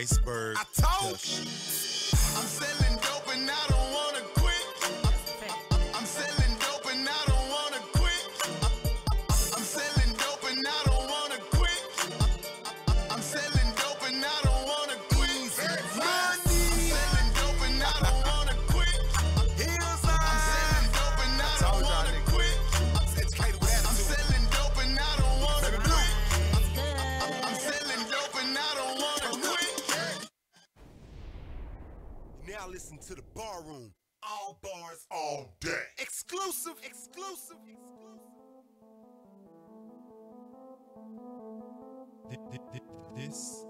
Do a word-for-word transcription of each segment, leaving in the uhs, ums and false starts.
iceberg. I told you, I'm selling dope and I don't want to quit. I'm selling dope and I don't want to quit. I'm selling dope and I don't want to quit. I'm selling dope and I don't want to quit. I'm selling dope and I don't want to quit. I'm selling dope and I don't want to quit. I'm selling dope and I don't want to quit. I'm selling dope and I don't want to quit. Now listen to The Bar Room. All bars, all day. Exclusive, exclusive, exclusive. This,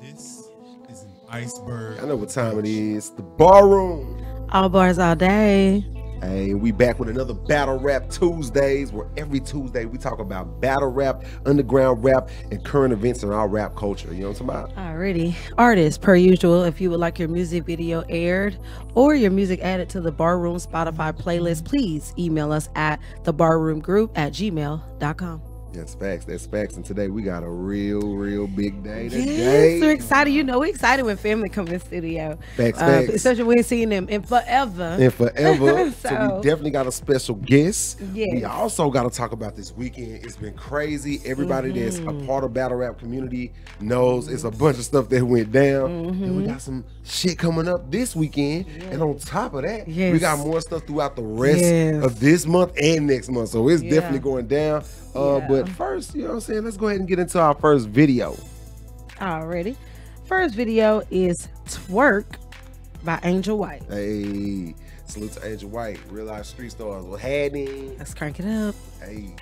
this, this is an iceberg. I know what time it is. The Bar Room. All bars, all day. Hey, we back with another Battle Rap Tuesdays, where every Tuesday we talk about battle rap, underground rap, and current events in our rap culture. You know what I'm talking about? Alrighty. Artists, per usual, if you would like your music video aired or your music added to the Bar Room Spotify playlist, please email us at the bar room group at gmail dot com. That's facts. That's facts. And today we got a real, real big day today. Yes, we're excited. You know, we're excited when family come in studio. Facts, uh, facts. Especially we ain't seen them in forever. In forever. so, so we definitely got a special guest. Yes. We also got to talk about this weekend. It's been crazy. Everybody mm-hmm. that's a part of Battle Rap community knows mm-hmm. it's a bunch of stuff that went down. Mm-hmm. And we got some shit coming up this weekend. Yes. And on top of that, yes. we got more stuff throughout the rest yes. of this month and next month. So it's yeah. definitely going down. Uh, yeah. But first, you know what I'm saying, let's go ahead and get into our first video. Alrighty. First video is Twerk by Angel White. Hey, salute to Angel White. Real life street stars. What happening? Let's crank it up. Hey.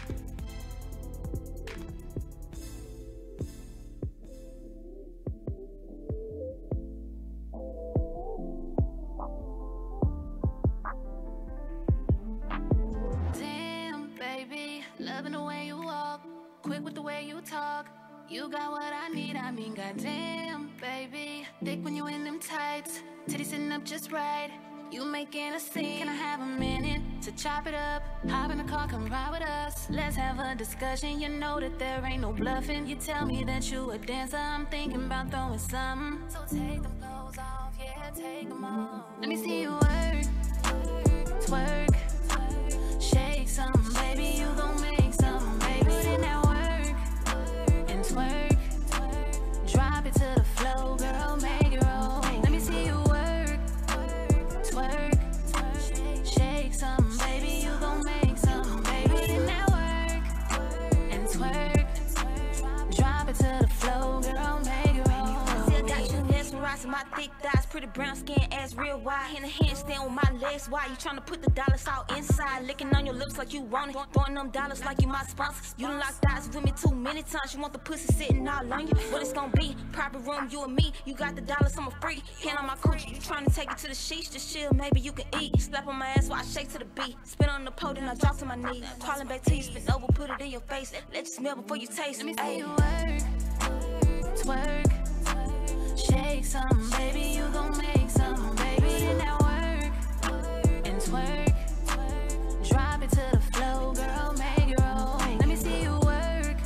Talk, you got what I need. I mean, goddamn, baby. Thick when you in them tights, titty sitting up just right. You making a scene. Can I have a minute to chop it up? Hop in the car, come ride with us. Let's have a discussion. You know that there ain't no bluffing. You tell me that you a dancer. I'm thinking about throwing something. So take them clothes off, yeah, take them off. Let me see you work, twerk, twerk. Shake something, baby. You gon' make something, baby. Put in that work. Twerk, twerk, drop it to the flow, girl, make it roll. Let me see you work, twerk, twerk, shake something, baby, you gon' make something, baby, in that work, and twerk, drop it to the flow, girl, make it roll. Still got you mesmerized in my thick thighs, pretty brown skin, ass real wide, in a handstand with my legs wide, you tryna put the dollars out inside, licking on your lips like you want it, throwing them dollars like you my sponsor, you done locked eyes with me too many times, you want the pussy sitting all on you, what it's gonna be, private room, you and me, you got the dollars, I'm a freak, hand on my coochie, you tryna take it to the sheets, just chill, maybe you can eat, slap on my ass while I shake to the beat, spin on the pole, then I drop to my knees, crawling back to you, spin over, put it in your face, let you smell before you taste it, ayy, twerk, twerk. Shake something, baby, you gon' make something, baby, in that work, and twerk, twerk, drop it to the flow, girl, make it roll, let me see you work,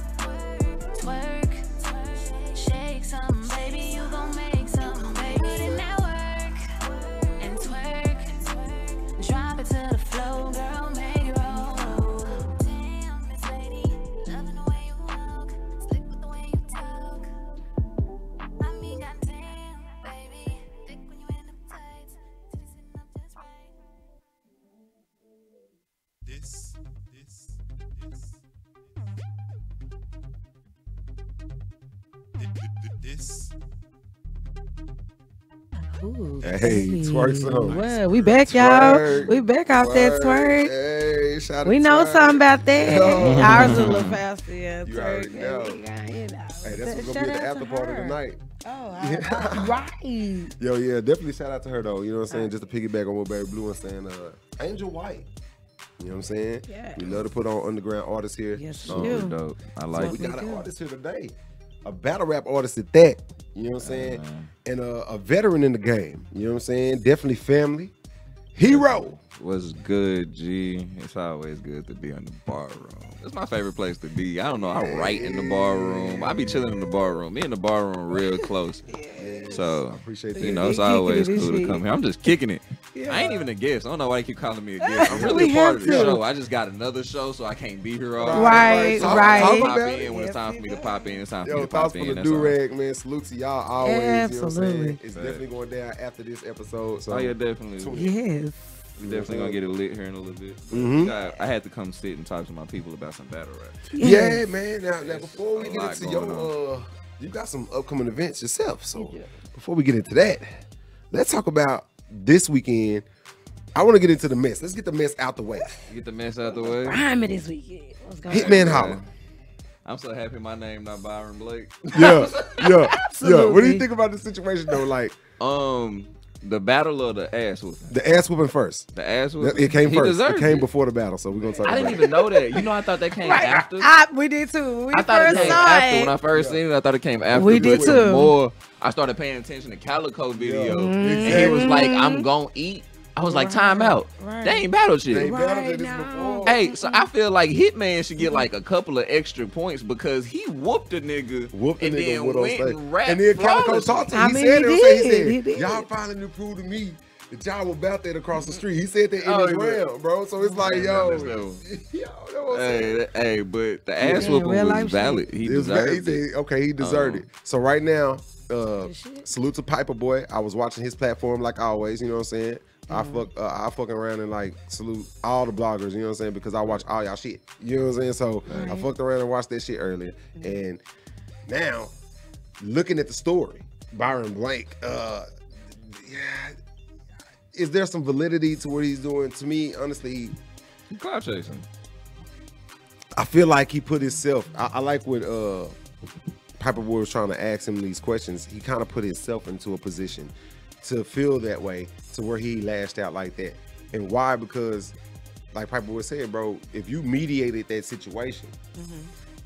twerk, twerk, shake something, baby, you gon' make something, baby, in that work, and twerk, drop it to the flow, girl, make it roll. Ooh, hey, twerk some. Well, we back, y'all. We back off twerk. That twerk. Hey, shout we know twerk. Something about that. Oh. Ours a little faster, yeah. You already know. Got, you know. Hey, that's what's gonna be at the after party tonight. Oh, yeah. Right. Yo, yeah, definitely shout out to her though. You know what I'm saying? Right. Just to piggyback on what Baby Blue was saying, uh, Angel White. You know what I'm saying? Yeah. We love to put on underground artists here. Yes, um, you dope. I like. So we got do. An artist here today. A battle rap artist at that, you know what I'm saying, uh, and a, a veteran in the game, you know what I'm saying, definitely family, Hero. What's good, G? It's always good to be in the bar room. It's my favorite place to be. I don't know. I write in the bar room. I be chilling in the bar room. Me and the bar room real close. Yes. So I appreciate that. You know, it's always cool to come here. I'm just kicking it. Yeah. I ain't even a guest. I don't know why they keep calling me a guest. I'm really a part of the show. I just got another show, so I can't be here all time. Right, so right. I'm gonna pop in when it's time for me to pop in. It's time for me to pop in. Yo, thoughts for the durag, man. Salute to y'all always. Absolutely. You know what I'm saying? It's definitely going down after this episode. So. Oh, yeah, definitely. Yes. We're definitely gonna get it lit here in a little bit. Mm-hmm. I, I had to come sit and talk to my people about some battle rap. Yeah, yeah, man. Now, now before we get into your, uh, you got some upcoming events yourself. So yeah. Before we get into that, let's talk about this weekend. I want to get into the mess. Let's get the mess out the way. Get the mess out the way. Rhyming this weekend. Let's go. Hitman Holla. I'm so happy my name not Byron Blake. Yeah, yeah, yeah. What do you think about the situation though? Like, um. The battle or the ass whooping? The ass whooping first. The ass whooping? It came first. It came before the battle, so we're going to talk about it. I didn't even know that. You know, I thought that came right. after. I, we did too. We I thought first it came after. It. When I first yeah. seen it, I thought it came after. We did too. More, I started paying attention to Calico video. Yeah. Mm-hmm. And he was like, I'm going to eat. I was right. like, time out. Right. They ain't battle shit. They ain't right battle hey, so I feel like Hitman should get like a couple of extra points because he whooped a nigga whooped and nigga then went and rapped. And then Calico talked to him. He, mean, said he, it. Said, he said, y'all finally proved to me that y'all were out there across the street. He said that in oh, his yeah. realm, bro. So it's like, yo. yo, yo hey, hey, but the ass yeah, whooping was valid. Shit. He deserved it. it. Okay, he deserved um, it. So right now, uh, salute to Piper Boy. I was watching his platform like always, you know what I'm saying? I fuck, uh, I fucking around and like salute all the bloggers, you know what I'm saying? Because I watch all y'all shit, you know what I'm saying? So right. I fucked around and watched that shit earlier. Mm-hmm. And now, looking at the story, Byron Blank, uh, is there some validity to what he's doing? To me, honestly, cloud chasing. I feel like he put himself, I, I like what uh, Piper Boy was trying to ask him these questions. He kind of put himself into a position to feel that way, to where he lashed out like that. And why? Because, like Piper Boy said, bro, if you mediated that situation, mm-hmm.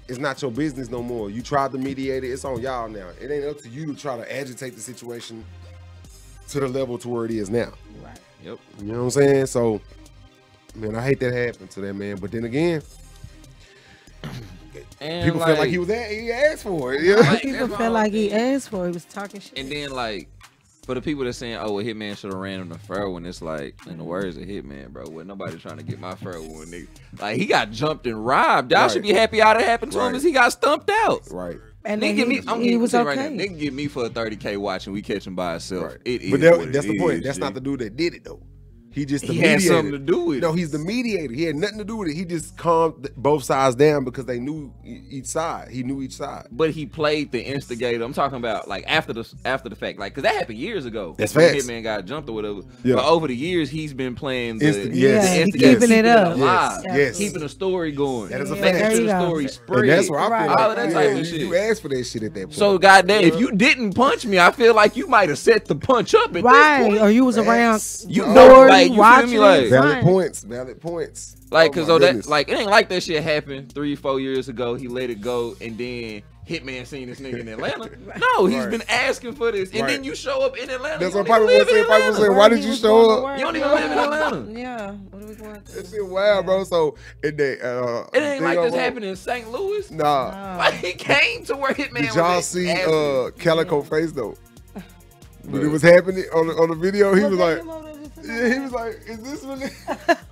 it's not your business no more. You tried to mediate it, it's on y'all now. It ain't up to you to try to agitate the situation to the level to where it is now. Right. Yep. You know what I'm saying? So, man, I hate that happened to that man. But then again, and people like, felt like he was at, he asked for it. Yeah. Like, people felt like he asked for it. He was talking shit. And then like, for the people that saying, oh, well, Hitman should have ran on the fur when it's like, in the words of Hitman, bro, well, nobody trying to get my fur one, nigga. Like, he got jumped and robbed. Y'all right. should be happy all that happened to right. him as he got stumped out. Right. And nigga, me, I'm he was okay. Right now. Nigga get me for a thirty K watch and we catch him by himself. Right. It but is that, that's it the is, point. That's shit. Not the dude that did it, though. He just the he mediator. Had something to do with it. No, he's the mediator. He had nothing to do with it. He just calmed both sides down because they knew each side. He knew each side. But he played the instigator. I'm talking about like after the after the fact, like because that happened years ago. That's facts. Hitman got jumped or whatever. Yeah. But over the years, he's been playing the, Insti yes. the instigator, keeping, keeping it up, it alive, yes. Yes. keeping the story going. That is a fact. Making the story spread. And that's where I feel. Right. All of that yeah, type of you, shit. You asked for that shit at that point. So goddamn, yeah. if you didn't punch me, I feel like you might have set the punch up at right. this point. Or you was that's, around. You know. Like, you feel me? Like, valid points, valid points. Like, cause oh that, like, it ain't like that shit happened three, four years ago. He let it go, and then Hitman seen this nigga in Atlanta. No, he's right. been asking for this, and right. then you show up in Atlanta. That's what Piper was saying. Piper was saying, why did you show up? You don't even live in Atlanta. Yeah, what are we going through? It's been wild, bro. So it, they, uh, it ain't like this happened in Saint Louis. Nah, like he came to where Hitman. Did y'all see uh, Calico face though? When it was happening on the, on the video, he was like. Yeah, he was like, "Is this really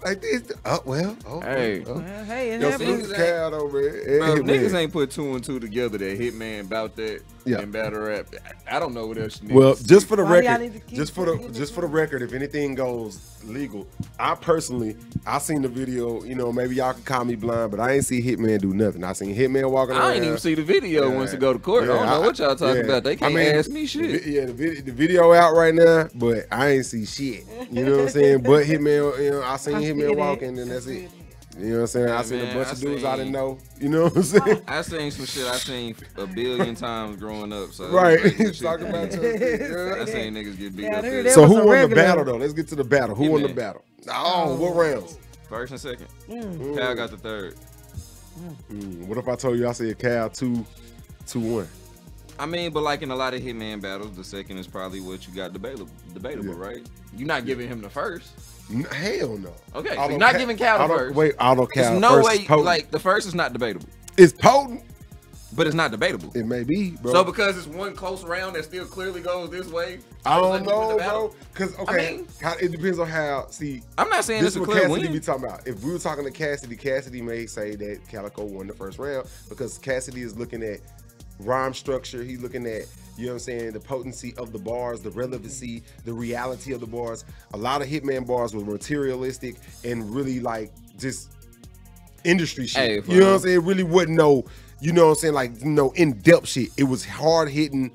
like this?" Oh well, oh, hey, oh. Well, hey, it happens. Cat over here. Bro, niggas ain't put two and two together. That Hitman about that yeah. and battle rap. I don't know what else. You need well, just for the Why record, just for the just for the record, if anything goes legal, I personally, I seen the video. You know, maybe y'all can call me blind, but I ain't see Hitman do nothing. I seen Hitman walking around. I ain't even see the video yeah. once to go to court. Yeah, I don't know I, what y'all talking yeah. about. They can't I mean, ask me shit. The, yeah, the video, the video out right now, but I ain't see shit. You know what I'm saying? But Hitman, you know, I seen I Hitman walking, and that's it. You know what I'm saying? Yeah, I seen man, a bunch I of seen, dudes I didn't know. You know what I'm saying? I seen some shit I seen a billion times growing up. So right. Talking about you know? I seen niggas get beat yeah, up. There, there so who won regular. the battle, though? Let's get to the battle. Who Hitman. won the battle? Oh, what rounds? First and second. Mm. Cal got the third. Mm. What if I told you I said Cal two, two, one? I mean, but like in a lot of Hitman battles, the second is probably what you got debatable, debatable, yeah. right? You're not giving him the first. Hell no. Okay, so you're not giving Cal the first. Wait, auto Cal. There's no way, like, the first is not debatable. It's potent, but it's not debatable. It may be, bro. So because it's one close round that still clearly goes this way. I don't know, bro. Because okay, I mean, how, it depends on how. See, I'm not saying this is what Cassidy be talking about. If we were talking to Cassidy, Cassidy may say that Calico won the first round because Cassidy is looking at rhyme structure. He's looking at, you know what I'm saying, the potency of the bars, the relevancy, the reality of the bars. A lot of Hitman bars were materialistic and really like just industry shit. Hey, you know what I'm saying? It really wasn't no, you know what I'm saying, like no in-depth shit. It was hard hitting,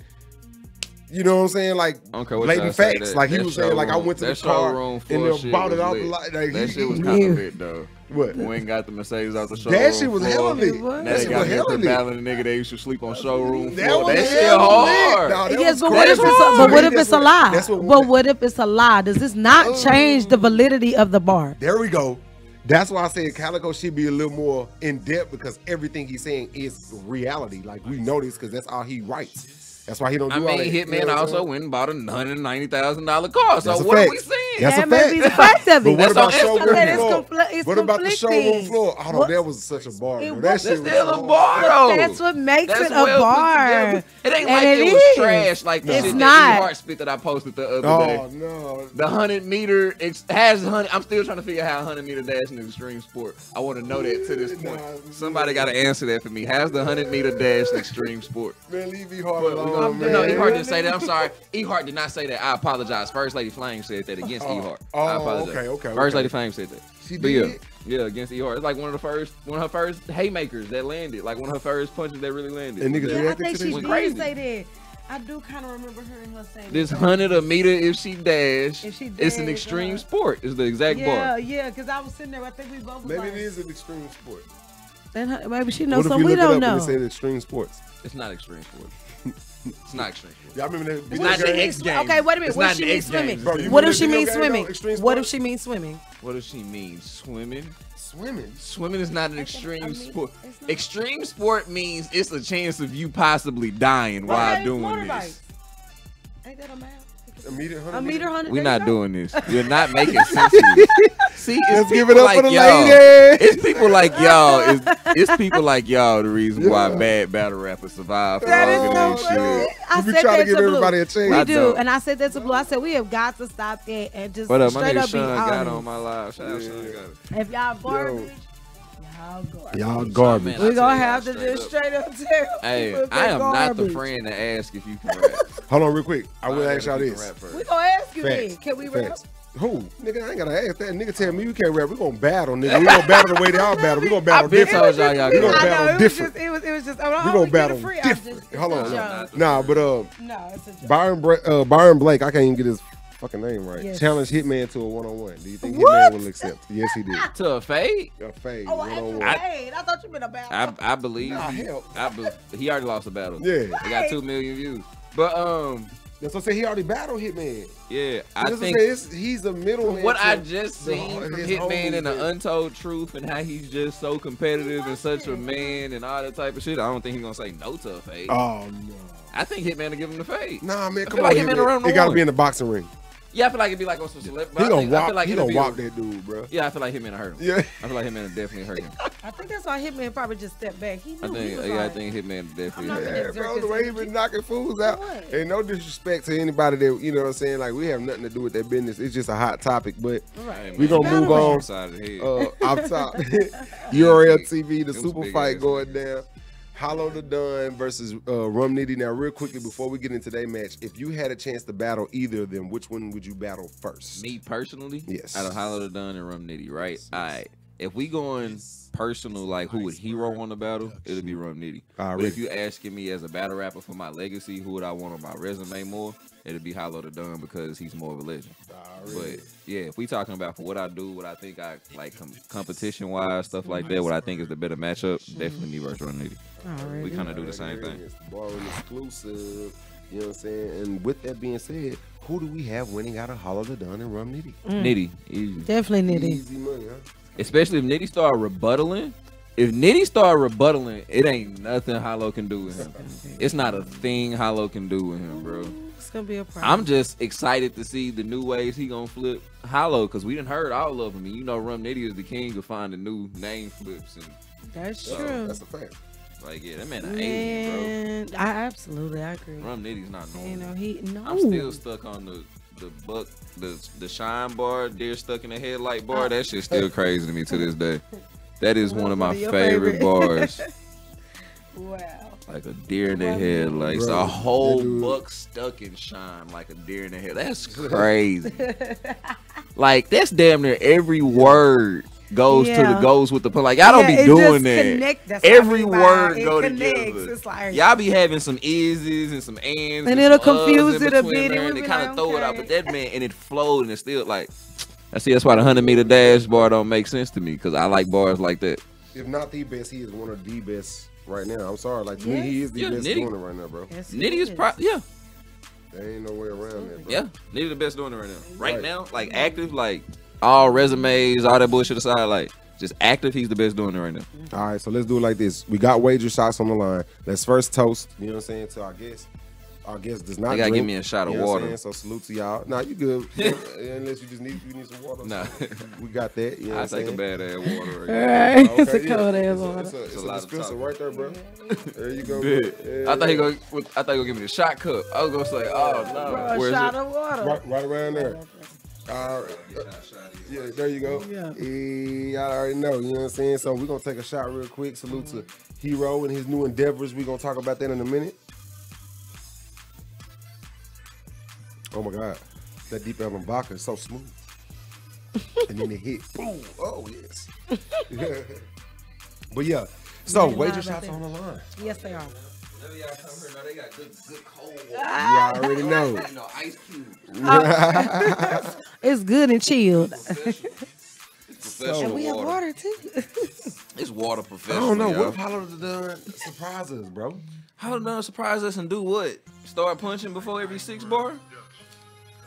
you know what I'm saying, like blatant facts. Like he was saying, like I went to the car and then bought it off a lot. That shit was kind of lit though. What? We ain't got the Mercedes out the showroom. That shit was hella lit. Now they got the battling nigga they used to sleep on showroom floor. That shit hard. Nah, that yes, but what if it's a, but what if it's a lie? But what if it's a lie? Does this not change the validity of the bar? There we go. That's why I said Calico should be a little more in depth because everything he's saying is reality. Like we know this because that's all he writes. That's why he don't do I mean, all that. Hitman also went and bought a one hundred ninety thousand dollar car. So what fact. are we saying? That's that a fact. May be the fact of it. But what about showroom floor? What about the showroom floor? Oh, no, that was such a bar. It, that shit was still a bar, though. That's what makes that's it a bar. It ain't like it, it was is. trash like the it's shit that E. Hart spit that I posted the other oh, day. Oh, no. The one hundred meter, it has one hundred. I'm still trying to figure out how one hundred meter dash in the extreme sport. I want to know that to this point. Nah, Somebody got to answer that for me. How's the one hundred meter dash in extreme sport? Man, leave me hard alone. Oh, no, E. Hart didn't say that. I'm sorry. E. Hart did not say that. I apologize. First Lady Flame said that against oh, E. Hart. Oh, I apologize. Okay, okay. First okay. Lady Flame said that. She but did. Yeah, yeah, against E. Hart. It's like one of the first, one of her first haymakers that landed. Like one of her first punches that really landed. And niggas yeah, reacted I think to she did crazy. say that. I do kind of remember hearing her saying this. Hundred a meter if she dash. If she dash, it's an extreme uh, sport. Is the exact yeah, bar. Yeah, yeah. Because I was sitting there. I think we both. Maybe like, it is an extreme sport. Then maybe she knows something we don't know. What if you look it up and they say extreme sports? It's not extreme sports. It's not extreme. Yeah, I remember that. It's not the X Games. Okay, wait a minute. What if she means swimming? What if she means swimming? What if she means swimming? What if she means swimming? Swimming. Swimming is not an extreme sport. Extreme sport means it's a chance of you possibly dying while doing this. Ain't that a map? A meter hundred. We're not doing this. You're not making sense. See, let's give it up for the lady. It's people like y'all. It's, it's people like y'all the reason why bad battle rappers survive for long and shit. I said that to Blue. We do, and I said that to Blue. I said we have got to stop that and just straight up be honest. Got on my live. If y'all garbage. Y'all garbage. Y'all garbage. We're gonna have to just straight up tell. Hey, I am not the friend to ask if you can rap. Hold on real quick. I will ask y'all this. We're gonna ask you this. Can we rap? Who? Nigga, I ain't gotta ask that. Nigga tell me you can't rap. We're gonna battle, nigga. We're gonna battle the way they all battle. We're gonna battle different. We're gonna battle different. It was, it was just, we're gonna battle different. Hold on. Nah, but uh, no, it's a joke. Byron, uh, Byron Blake, I can't even get his fucking name right. Yes. Challenge Hitman to a one-on-one. Do you think what? Hitman will accept? Yes, he did. To a fade? A fade. Oh, one-on-one. I, I thought you meant a battle. I, I believe. Nah, hell. I be he already lost a battle. Yeah. He got two million views. But, um... that's what I said. He already battled Hitman. Yeah, I think it's, he's a middle. What I just seen from Hitman and the Untold Truth and how he's just so competitive and such a man and all that type of shit. I don't think he's gonna say no to a fade. Oh no. I think Hitman will give him the fade. Nah, man, come on. It gotta be in the boxing ring. Yeah, I feel like it'd be like on some celebrity. He gonna wop, like he gonna wop that dude, bro. Yeah, I feel like Hitman hurt him. Yeah, I feel like Hitman definitely hurt him. I think that's why Hitman probably just stepped back. He knew I think, he was yeah, like, I think Hitman definitely hurt him. Yeah, bro, the way he been knocking fools out. What? And no disrespect to anybody that, you know what I'm saying, like we have nothing to do with that business. It's just a hot topic, but right, we gonna move on. Uh, off top, U R L T V, the super fight going down. Hollow Da Don versus uh, Rum Nitty. Now, real quickly, before we get into that match, if you had a chance to battle either of them, which one would you battle first? Me personally? Yes. Out of Hollow Da Don and Rum Nitty, right? Yes. All right. If we going personal, like who would Hero want to battle, it'll be Rum Nitty. Right. But if you asking me as a battle rapper for my legacy, who would I want on my resume more, it'll be Hollow Da Don because he's more of a legend. Right. But yeah, if we talking about for what I do, what I think I like com competition wise, stuff like that, what I think is the better matchup, definitely me versus Rum Nitty. Right. We kind of do the same thing. It's the bar room exclusive. You know what I'm saying? And with that being said, who do we have winning out of Hollow Da Don and Rum Nitty? Mm. Nitty. Easy. Definitely Nitty. Easy money, huh? Especially if Nitty start rebuttaling, If Nitty start rebuttaling, it ain't nothing Hollow can do with him. It's not a thing Hollow can do with him, bro. It's gonna be a problem. I'm just excited to see the new ways he gonna flip Hollow, because we done heard all of them. And you know Rum Nitty is the king of finding new name flips. And that's so, true. That's a fact. Like, yeah, that man an alien, bro. I absolutely I agree. Rum Nitty's not normal. You know, he, no. I'm still stuck on the the buck, the the shine bar, deer stuck in the headlight bar. That shit's still crazy to me to this day. That is one of my favorite, favorite bars. Wow. Like a deer in the head, like bro, so a whole buck stuck in shine, like a deer in the head. That's crazy. Like that's damn near every word goes yeah. to the goes with the like y'all don't yeah, be doing that. Every word it go connects. Together. It's like y'all be having some is's and some ands, and, and it'll confuse it a bit. And they kind of throw okay. it out, but that man and it flowed and it's still like. I see. That's why the hundred meter dash bar don't make sense to me because I like bars like that. If not the best, he is one of the best right now. I'm sorry, like to yes. me, he is the yeah, best Nitty. doing it right now, bro. Yes, Nitty is, is probably yeah. There ain't no way around that, bro. Yeah, Nitty the best doing it right now. Right, right now, like active, like. All resumes, all that bullshit aside, like just active, he's the best doing it right now. All right, so let's do it like this. We got wager shots on the line. Let's first toast, you know what I'm saying, to our guest. Our guest does not. You gotta drink. Give me a shot of you know water. So salute to y'all. Nah, you good. Unless you just need you need some water. Nah. We got that. You know I take saying? A bad ass water. Right, right. Oh, okay. It's a cold yeah. ass water. It's a, it's a, it's a, it's a dispenser right there, bro. There you go. Yeah, I thought yeah. he go. I thought he go give me the shot cup. I was gonna say, oh no, bro, where's shot it? Of water. Right, right around there. All right. Yeah, there you go. Yeah. Hey, I already know, you know what I'm saying? So we're going to take a shot real quick. Salute mm-hmm. to Hero and his new endeavors. We're going to talk about that in a minute. Oh, my God. That deep Evan Baca is so smooth. And then it hit. Boom. Oh, yes. Yeah. But, yeah. So, wager shots on the line. Yes, they are. Whenever y'all come here, now they got good, good cold water. Yeah, I already know. You know, ice cubes. Oh. It's good and chilled. It's professional. It's professional and we have water, water too. It's water professional. I don't know y'all. What Hollow Da Don surprise us, bro. Hollow Da Don surprise us and do what? Start punching before every six bar?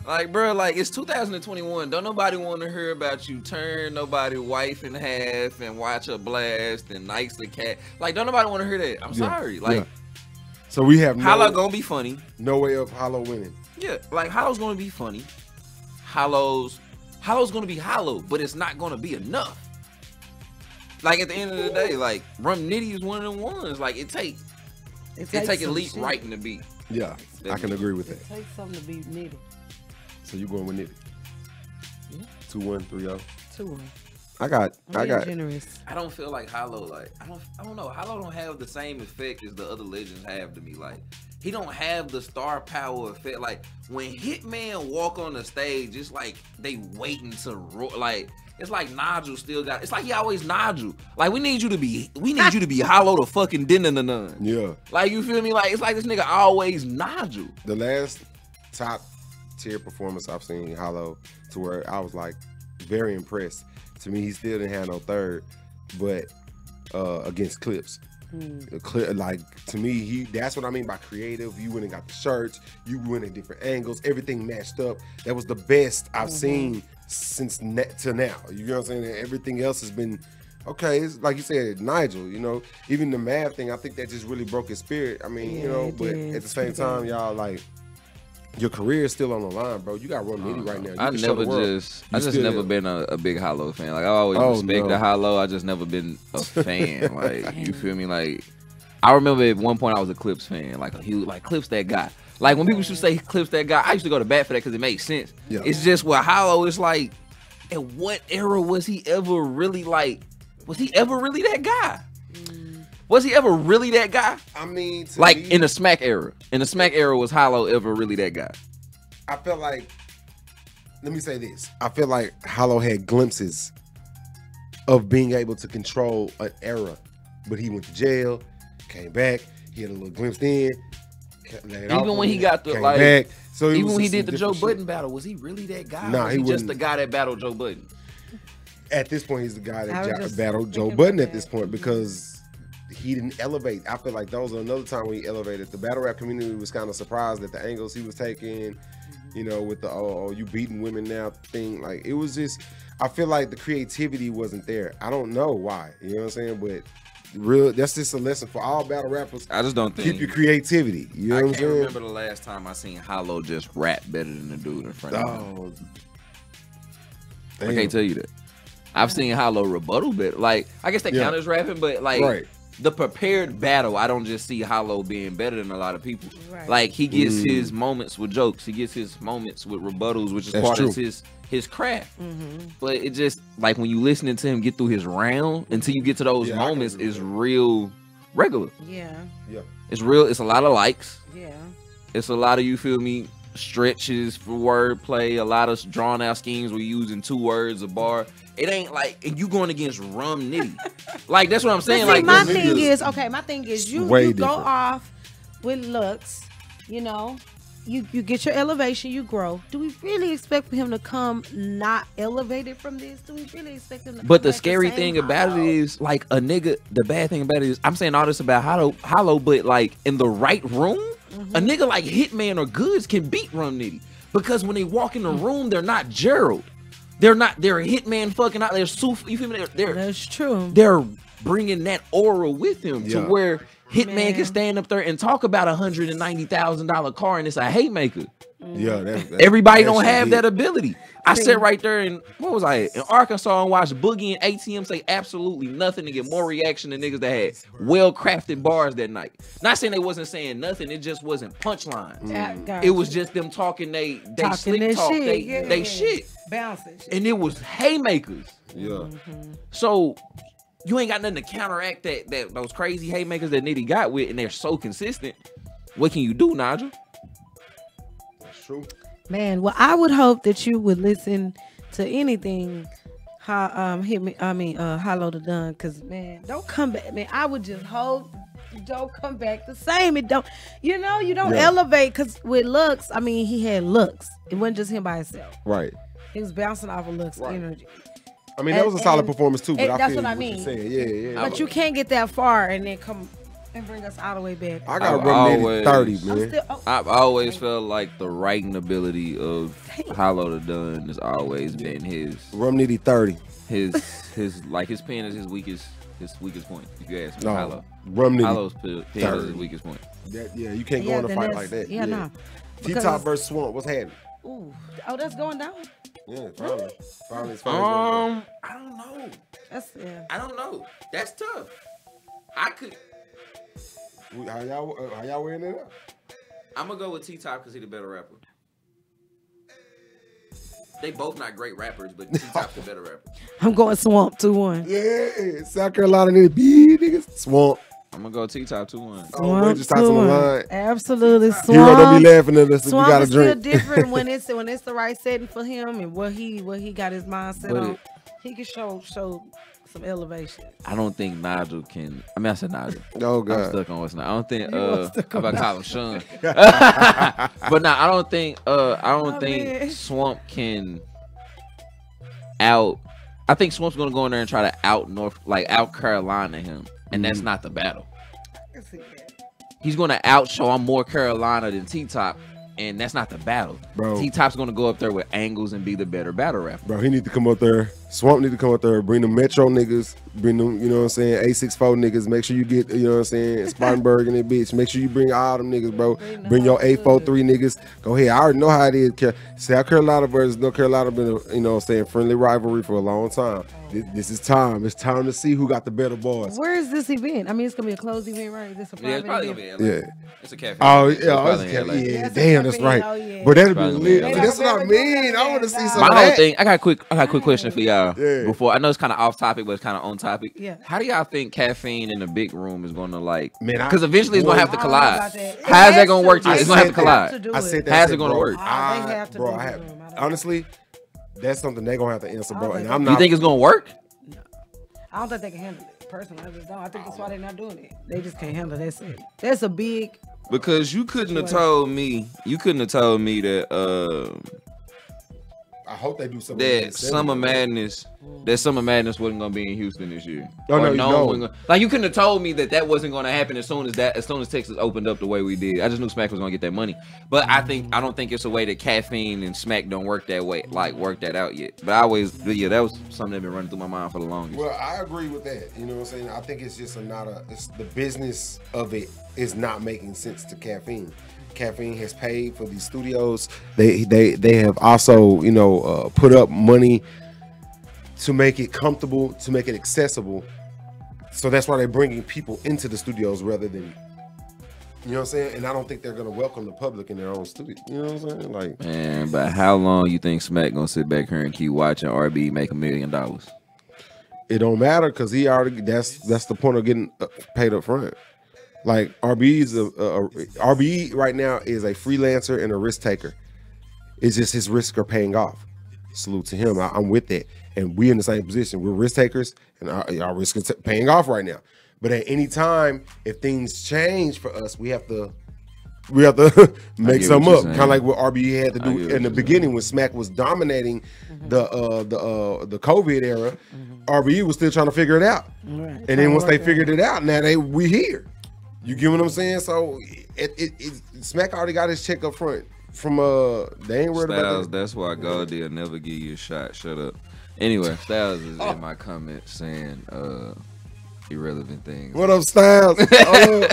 Like, bro, like it's two thousand twenty-one. Don't nobody want to hear about you turn nobody wife in half and watch a blast and nice the cat. Like, don't nobody want to hear that. I'm yeah. sorry. Like. Yeah. So we have no Hollow gonna be funny. No way of Hollow winning. Yeah, like Hollow's gonna be funny. Hollow's Hollow's gonna be Hollow, but it's not gonna be enough. Like at the end of the day, like Rum Nitty is one of them ones. Like it take it, it take a leap shit. Right in the beat. Yeah, that I can beat. Agree with that. It takes something to beat Nitty. So you going with Nitty? Yeah. Two one three oh. Two one. I got, I'm I got. Generous. I don't feel like Hollow. Like I don't, I don't know. Hollow don't have the same effect as the other legends have to me. Like he don't have the star power effect. Like when Hitman walk on the stage, it's like they waiting to roar. Like it's like Naju still got. It's like he always Naju. Like we need you to be, we need you to be Hollow to fucking dinner to none. Yeah. Like you feel me? Like it's like this nigga always Naju. The last top tier performance I've seen Hollow to where I was like very impressed. To me, he still didn't have no third, but uh, against Clips. Mm. Clip, like, to me, he that's what I mean by creative. You went and got the shirts. You went at different angles. Everything matched up. That was the best I've mm-hmm. seen since net to now. You know what I'm saying? Everything else has been, okay, it's like you said, Nigel, you know, even the math thing, I think that just really broke his spirit. I mean, yeah, you know, but is. At the same time, y'all, like, your career is still on the line, bro. You got Rum Nitty right now. You I never just, I just never been a, a big Hollow fan. Like I always oh, respect no. the Hollow. I just never been a fan. Like you feel me? Like I remember at one point I was a Clips fan. Like a huge, like Clips that guy. Like when people used to say Clips that guy, I used to go to bat for that because it made sense. Yeah. It's just what Hollow is like. At what era was he ever really like? Was he ever really that guy? Was he ever really that guy? I mean, to like me, in the Smack era. In the Smack era, was Hollow ever really that guy? I feel like, let me say this. I feel like Hollow had glimpses of being able to control an era, but he went to jail, came back, he had a little glimpse in. Even when he got the like, back. So even when he did the Joe Budden battle, was he really that guy? Nah, he was just the guy that battled Joe Budden. At this point, he's the guy that battled Joe Budden at this point because. He didn't elevate. I feel like that was another time when he elevated. The battle rap community was kind of surprised at the angles he was taking. Mm-hmm. you know, with the oh, oh you beating women now thing. Like, it was just, I feel like the creativity wasn't there. I don't know why, you know what I'm saying? But real, that's just a lesson for all battle rappers. I just don't think, keep your creativity. You know I what I'm saying? I can't remember the last time I seen Hollow just rap better than the dude in front of oh, him. Damn. I can't tell you that. I've seen Hollow rebuttal better. Like, I guess that yeah. counters rapping, but like right. the prepared battle, I don't just see Hollow being better than a lot of people. Right. Like, he gets mm. his moments with jokes. He gets his moments with rebuttals, which is That's part true. of his his craft. Mm-hmm. But it just, like, when you listening to him get through his round, until you get to those yeah, moments, is real regular. Yeah. Yeah. It's real. It's a lot of likes. Yeah. It's a lot of, you feel me, stretches for wordplay, a lot of drawn out schemes where you using two words a bar. It ain't like, and you going against Rum Nitty. Like, that's what I'm saying. See, like, my thing is, okay, my thing is you, you go off with looks, you know, you, you get your elevation, you grow. Do we really expect for him to come not elevated from this? Do we really expect him to But come the scary the thing about Hollow? It is, like, a nigga, the bad thing about it is, I'm saying all this about Hollow, Hollow but, like, in the right room, mm-hmm. a nigga like Hitman or Goods can beat Rum Nitty. Because when they walk in the mm-hmm. room, they're not Gerald. They're not, they're a Hitman fucking out. They're so, you feel me? They're, they're, That's true. They're bringing that aura with him yeah. to where Hitman Man. can stand up there and talk about a hundred and ninety thousand dollar car, and it's a haymaker. Yeah, that, that, everybody that don't have hit. that ability. I sat right there in, what was I at? in Arkansas and watched Boogie and A T M say absolutely nothing to get more reaction than niggas that had well crafted bars that night. Not saying they wasn't saying nothing, it just wasn't punchline. Mm. It was just them talking they they talking slick talk, shit. they yeah, they yeah. shit. Bouncing shit. And it was haymakers. Yeah. Mm-hmm. So you ain't got nothing to counteract that that those crazy haymakers that Nitty got with, and they're so consistent. What can you do, Nigel? That's true. Man, well, I would hope that you would listen to anything how um hit me I mean uh Hollow Da Don, because man, don't come back, man. I would just hope you don't come back the same. It don't, you know, you don't yeah. elevate, because with looks, I mean, he had looks. It wasn't just him by himself. Right. He was bouncing off of looks right. energy. I mean, that was a and, solid and, performance too, but I that's feel what I mean. What you're saying. Yeah, yeah. But you can't get that far and then come and bring us all the way back. I got a Rum Nitty thirty, man. Still, oh, I've always felt like the writing ability of Hollow Da Don has always been his Rum Nitty thirty. His his like his pen is his weakest his weakest point. If you ask me, no, Hollow. Rum Nitty Hollow's pen thirty. Is his weakest point. That, yeah, you can't yeah, go in a fight like that. Yeah, yeah. no. T-Top versus Swamp. What's happening? Ooh, oh, that's going down. Yeah, probably. Really? Probably, probably um, I don't know. That's yeah. I don't know. That's tough. I could. How y'all? How y'all wearing it up? I'm gonna go with T-Top because he the better rapper. They both not great rappers, but T-Top's the better rapper. I'm going Swamp two one. Yeah, South Carolina niggas, big niggas. Swamp. I'm gonna go T-Top two one. Oh, we just talked on the line. Absolutely, Swamp. Hero don't be laughing at us. Swamp, you gotta drink. Swamp is still different when it's when it's the right setting for him and what he what he got his mindset but on. It, he can show show some elevation. I don't think Nigel can. I mean, I said Nigel. Oh God, I'm stuck on what's not. I don't think. You uh, I'm about to call him Sean. But nah, I don't think. Uh, I don't oh, think man. Swamp can out. I think Swamp's gonna go in there and try to out North, like out Carolina him. And that's not the battle. He's going to outshow I'm more Carolina than T-Top, and that's not the battle. T-Top's going to go up there with angles and be the better battle rapper. Bro, he need to come up there. Swamp need to come up there. Bring the Metro niggas. Bring them, you know what I'm saying, A sixty-four niggas. Make sure you get, you know what I'm saying, Spartanburg and that bitch. Make sure you bring all them niggas, bro. Bring your eight forty-three niggas. Go ahead. I already know how it is. South Carolina versus North Carolina been, a, you know what I'm saying, friendly rivalry for a long time. This, this is time. It's time to see who got the better bars. Where is this event? I mean, it's going to be a closed event, right? This a yeah, it's probably going to be L A. Yeah. It's a cafe. Oh, yeah. Oh, it's a yeah, yeah, damn, that's right. Oh, yeah. But that'll be lit. That's what I mean. I want to see some of that. Thing, I got a quick, I got a quick question for y'all. Yeah. Before, I know it's kind of off topic, but it's kind of on topic. Yeah. How do y'all think Caffeine in the big room is going to, like, because eventually it's going to have to collide. How is that going to work? It's going to have to collide. I said that. How's it going to work? Bro, I have. Honestly, that's something they're gonna have to answer, bro. And I'm not. You think it's gonna work? No, I don't think they can handle it. Personally, I just don't. I think that's why they're not doing it. They just can't handle that shit. That's a big. Because you couldn't situation. have told me. You couldn't have told me that. Uh, I hope they do something. That like Summer Madness, that Summer Madness wasn't gonna be in Houston this year. Oh, no, no. Gonna, like you couldn't have told me that that wasn't gonna happen as soon as that, as soon as Texas opened up the way we did. I just knew Smack was gonna get that money. But I think I don't think it's a way that Caffeine and Smack don't work that way, like work that out yet. But I always, yeah, that was something that been running through my mind for the longest. Well, I agree with that. You know what I'm saying? I think it's just a not a. It's the business of it is not making sense to Caffeine. Caffeine has paid for these studios. They they they have also, you know, uh, put up money to make it comfortable, to make it accessible. So that's why they're bringing people into the studios rather than, you know what I'm saying? And I don't think they're gonna welcome the public in their own studio. You know what I'm saying? Like, man, but how long you think Smack gonna sit back here and keep watching R B make a million dollars? It don't matter because he already. That's that's the point of getting paid up front. Like R B E's a, a, a R B E right now is a freelancer and a risk taker. It's just his risks are paying off. Salute to him. I, I'm with that, and we're in the same position. We're risk takers, and our, our risks are paying off right now. But at any time, if things change for us, we have to we have to make some up. Kind of like what R B E had to do in the beginning when Smack was dominating mm-hmm. the uh, the uh, the COVID era. Mm-hmm. R B E was still trying to figure it out, right. and then once they figured it out, now they we here. You get what I'm saying? So it, it, it Smack already got his check up front from uh they ain't worried Styles, about that. That's why Goldie'll never give you a shot. Shut up. Anyway, Styles is oh. in my comments saying uh irrelevant things. What up, Styles? oh.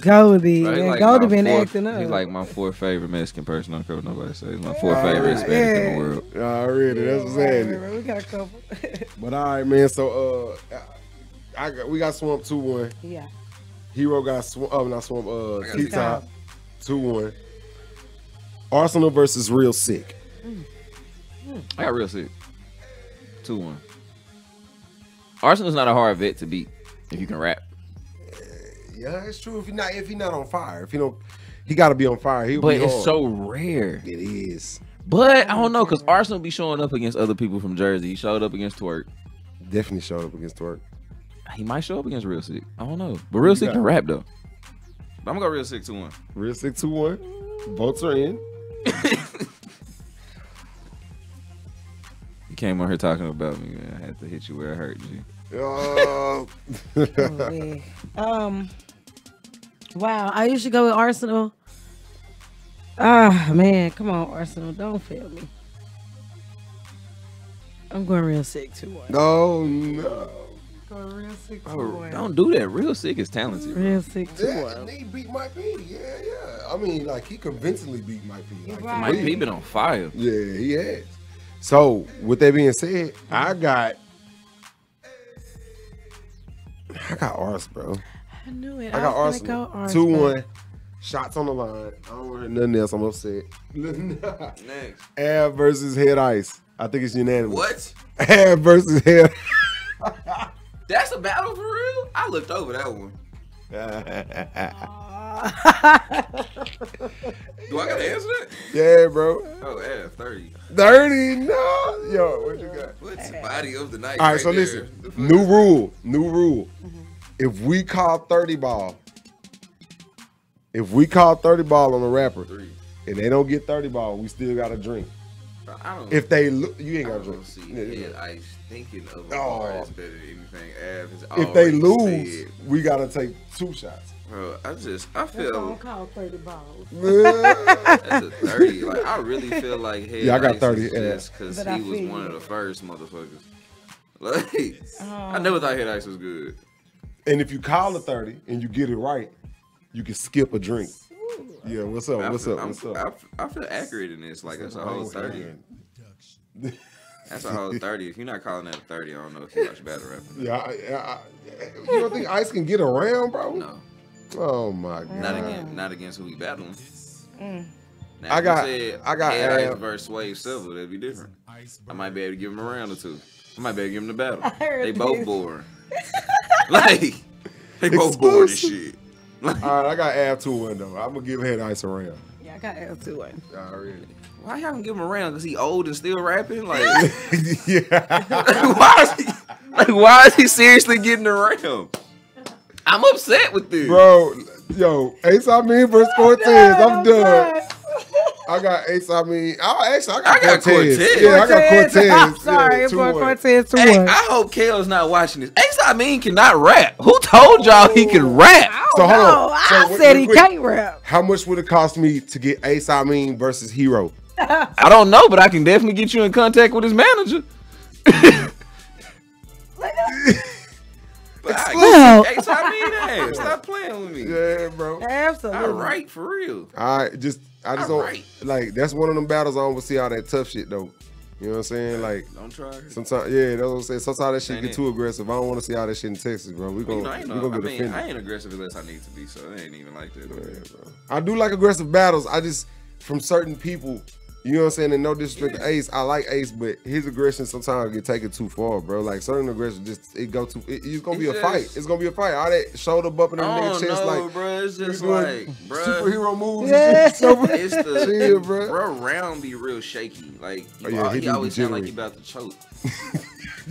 Goldie, right, man. Like Goldie been fourth, acting up. He's like my fourth favorite Mexican person. I don't care what nobody says. He's my fourth yeah, favorite Hispanic yeah. in the world. Already, yeah, that's what I'm saying. We got a couple. But all right, man. So uh. I got, we got Swamp two one. Yeah. Hero got Swamp, oh, not Swamp, uh, T-Top two one. Arsenal versus Real Sick. Mm. Mm. I got Real Sick. two one. Arsenal's not a hard vet to beat if you can rap. Uh, yeah, it's true. If you're not, if you're not on fire, if you don't, he got to be on fire. He'll but be it's hard. So rare. It is. But I don't know, because Arsenal be showing up against other people from Jersey. He showed up against Twerk. Definitely showed up against Twerk. He might show up against Real Sick. I don't know. But Real Sick can rap, though. But I'm going to go Real Sick two one. Real Sick two one. Votes are in. You came on here talking about me, man. I had to hit you where I hurt you. Oh. oh, um, wow. I usually go with Arsenal. Ah, man. Come on, Arsenal. Don't fail me. I'm going Real Sick two one. Oh, no. Real Sick oh, don't do that. Real Sick is talented. Bro. Real Sick too. Yeah, he beat Mike P. Yeah, yeah. I mean, like he convincingly beat Mike P. Like, right. Mike P been on fire. Yeah, he has. So with that being said, I got, I got Ars, bro. I knew it. I got Ars. Two one. Shots on the line. I don't want to hear nothing else. I'm upset. Next. Ab versus Head Ice. I think it's unanimous. What? Ab versus Head. That's a battle for real? I looked over that one. Do I got to answer that? Yeah, bro. Oh, yeah, thirty. thirty? No. Yo, what you got? What's the body of the night? All right, right so there? Listen. New rule. New rule. Mm-hmm. If we call thirty ball, if we call thirty ball on a rapper, Three. and they don't get thirty ball, we still got to drink. I don't, if they look, you ain't got to drink. See Head Ice thinking of a bar that's better than anything. Ab has if they lose, said, we got to take two shots. Bro, I just, I feel. That's gonna call thirty balls. That's a thirty. Like, I really feel like Head yeah, I got thirty. Just because he was one you. of the first motherfuckers. Like, um, I never thought Head Ice was good. And if you call a thirty and you get it right, you can skip a drink. Yeah, what's up? What's up? What's up? I feel accurate in this. Like, that's a whole thirty. That's a whole thirty. If you're not calling that a thirty, I don't know if you watch battle rapping. Yeah, I, I, you don't think Ice can get around, bro? No. Oh my god. Not against, not against who we battling. Mm. Now, I got, said, I got Ice versus Wave Silver. That'd be different. I might be able to give him a round or two. I might be able to give him the battle. They both boring. Like, they both boring and shit. All right, I got Ab two one though. I'm gonna give Head Ice a round. Yeah, I got Ab two one. Already. Why y'all give him a round? Cause he old and still rapping. Like, yeah. Like, why is he? Like, why is he seriously getting a round? I'm upset with this, bro. Yo, Ace I Mean versus Cortez. I'm done. I'm done. I got Ace I Mean. I actually I got, I got Cortez. Cortez. Yeah, Cortez. I got Cortez. I'm sorry, yeah, for Cortez too. Hey, I hope Kale's not watching this. Ace I Mean cannot rap. Who told y'all he can rap? I don't so hold know. on. So I what, said he quick, can't rap. How much would it cost me to get Ace I Mean versus Hero? I don't know, but I can definitely get you in contact with his manager. Well, hey, so I mean that. Stop playing with me. Yeah, bro. Absolutely. All right, for real. All right, just I just all don't right. like that's one of them battles I don't see all that tough shit though. You know what I'm saying? Like don't try. Sometimes, yeah, that's what I'm saying. Sometimes that shit get too aggressive. I don't want to see all that shit in Texas, bro. We gonna, you know, I, we gonna I, get mean, offended. I ain't aggressive unless I need to be, so it ain't even like that. Yeah, bro. I do like aggressive battles. I just from certain people. You know what I'm saying? And no disrespect to Ace, I like Ace, but his aggression sometimes get taken too far, bro. Like certain aggression, just it go too. It, it's gonna it be just, a fight. It's gonna be a fight. All that shoulder bumping and nigga chest, know, like, bro, it's just like, bro, superhero moves. Yeah. It's the chill, bro. Bro, round be real shaky. Like you, oh, yeah, all, he, he always sound like he about to choke.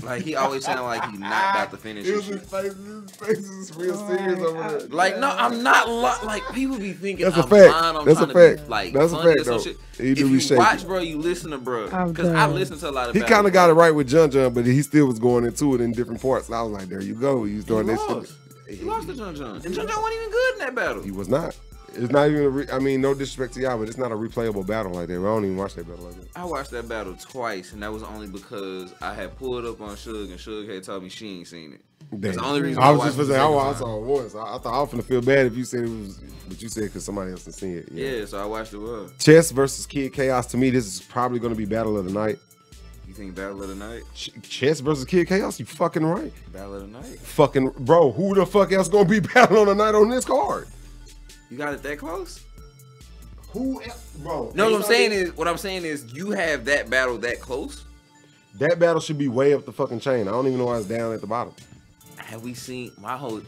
Like he always sound like he not about to finish. His face, his face is real oh serious over there. Like no, I'm not. Like people be thinking that's I'm a fact. Lying. I'm that's a fact. Be, like that's a fact though. Shit. He do if you shaking. Watch, bro, you listen to bro. Because I listen to a lot of. He kind of got it right with John John, but he still was going into it in different parts. And I was like, there you go. You doing this. He lost to John John, and John John wasn't even good in that battle. He was not. It's not even. A re I mean, no disrespect to y'all, but it's not a replayable battle like that. I don't even watch that battle like that. I watched that battle twice, and that was only because I had pulled up on Suge, and Suge had told me she ain't seen it. That's the only reason. I was I just saying, I, I saw it once. I, I thought I was gonna feel bad if you said it was, but you said because somebody else had seen it. Yeah. yeah, so I watched it well. Chess versus Kid Chaos. To me, this is probably gonna be battle of the night. You think battle of the night? Ch Chess versus Kid Chaos. You fucking right. Battle of the night. Fucking bro, who the fuck else gonna be battle of the night on this card? You got it that close? Who else, bro? No, what I'm saying is, what I'm saying is, you have that battle that close. That battle should be way up the fucking chain. I don't even know why it's down at the bottom. Have we seen my whole?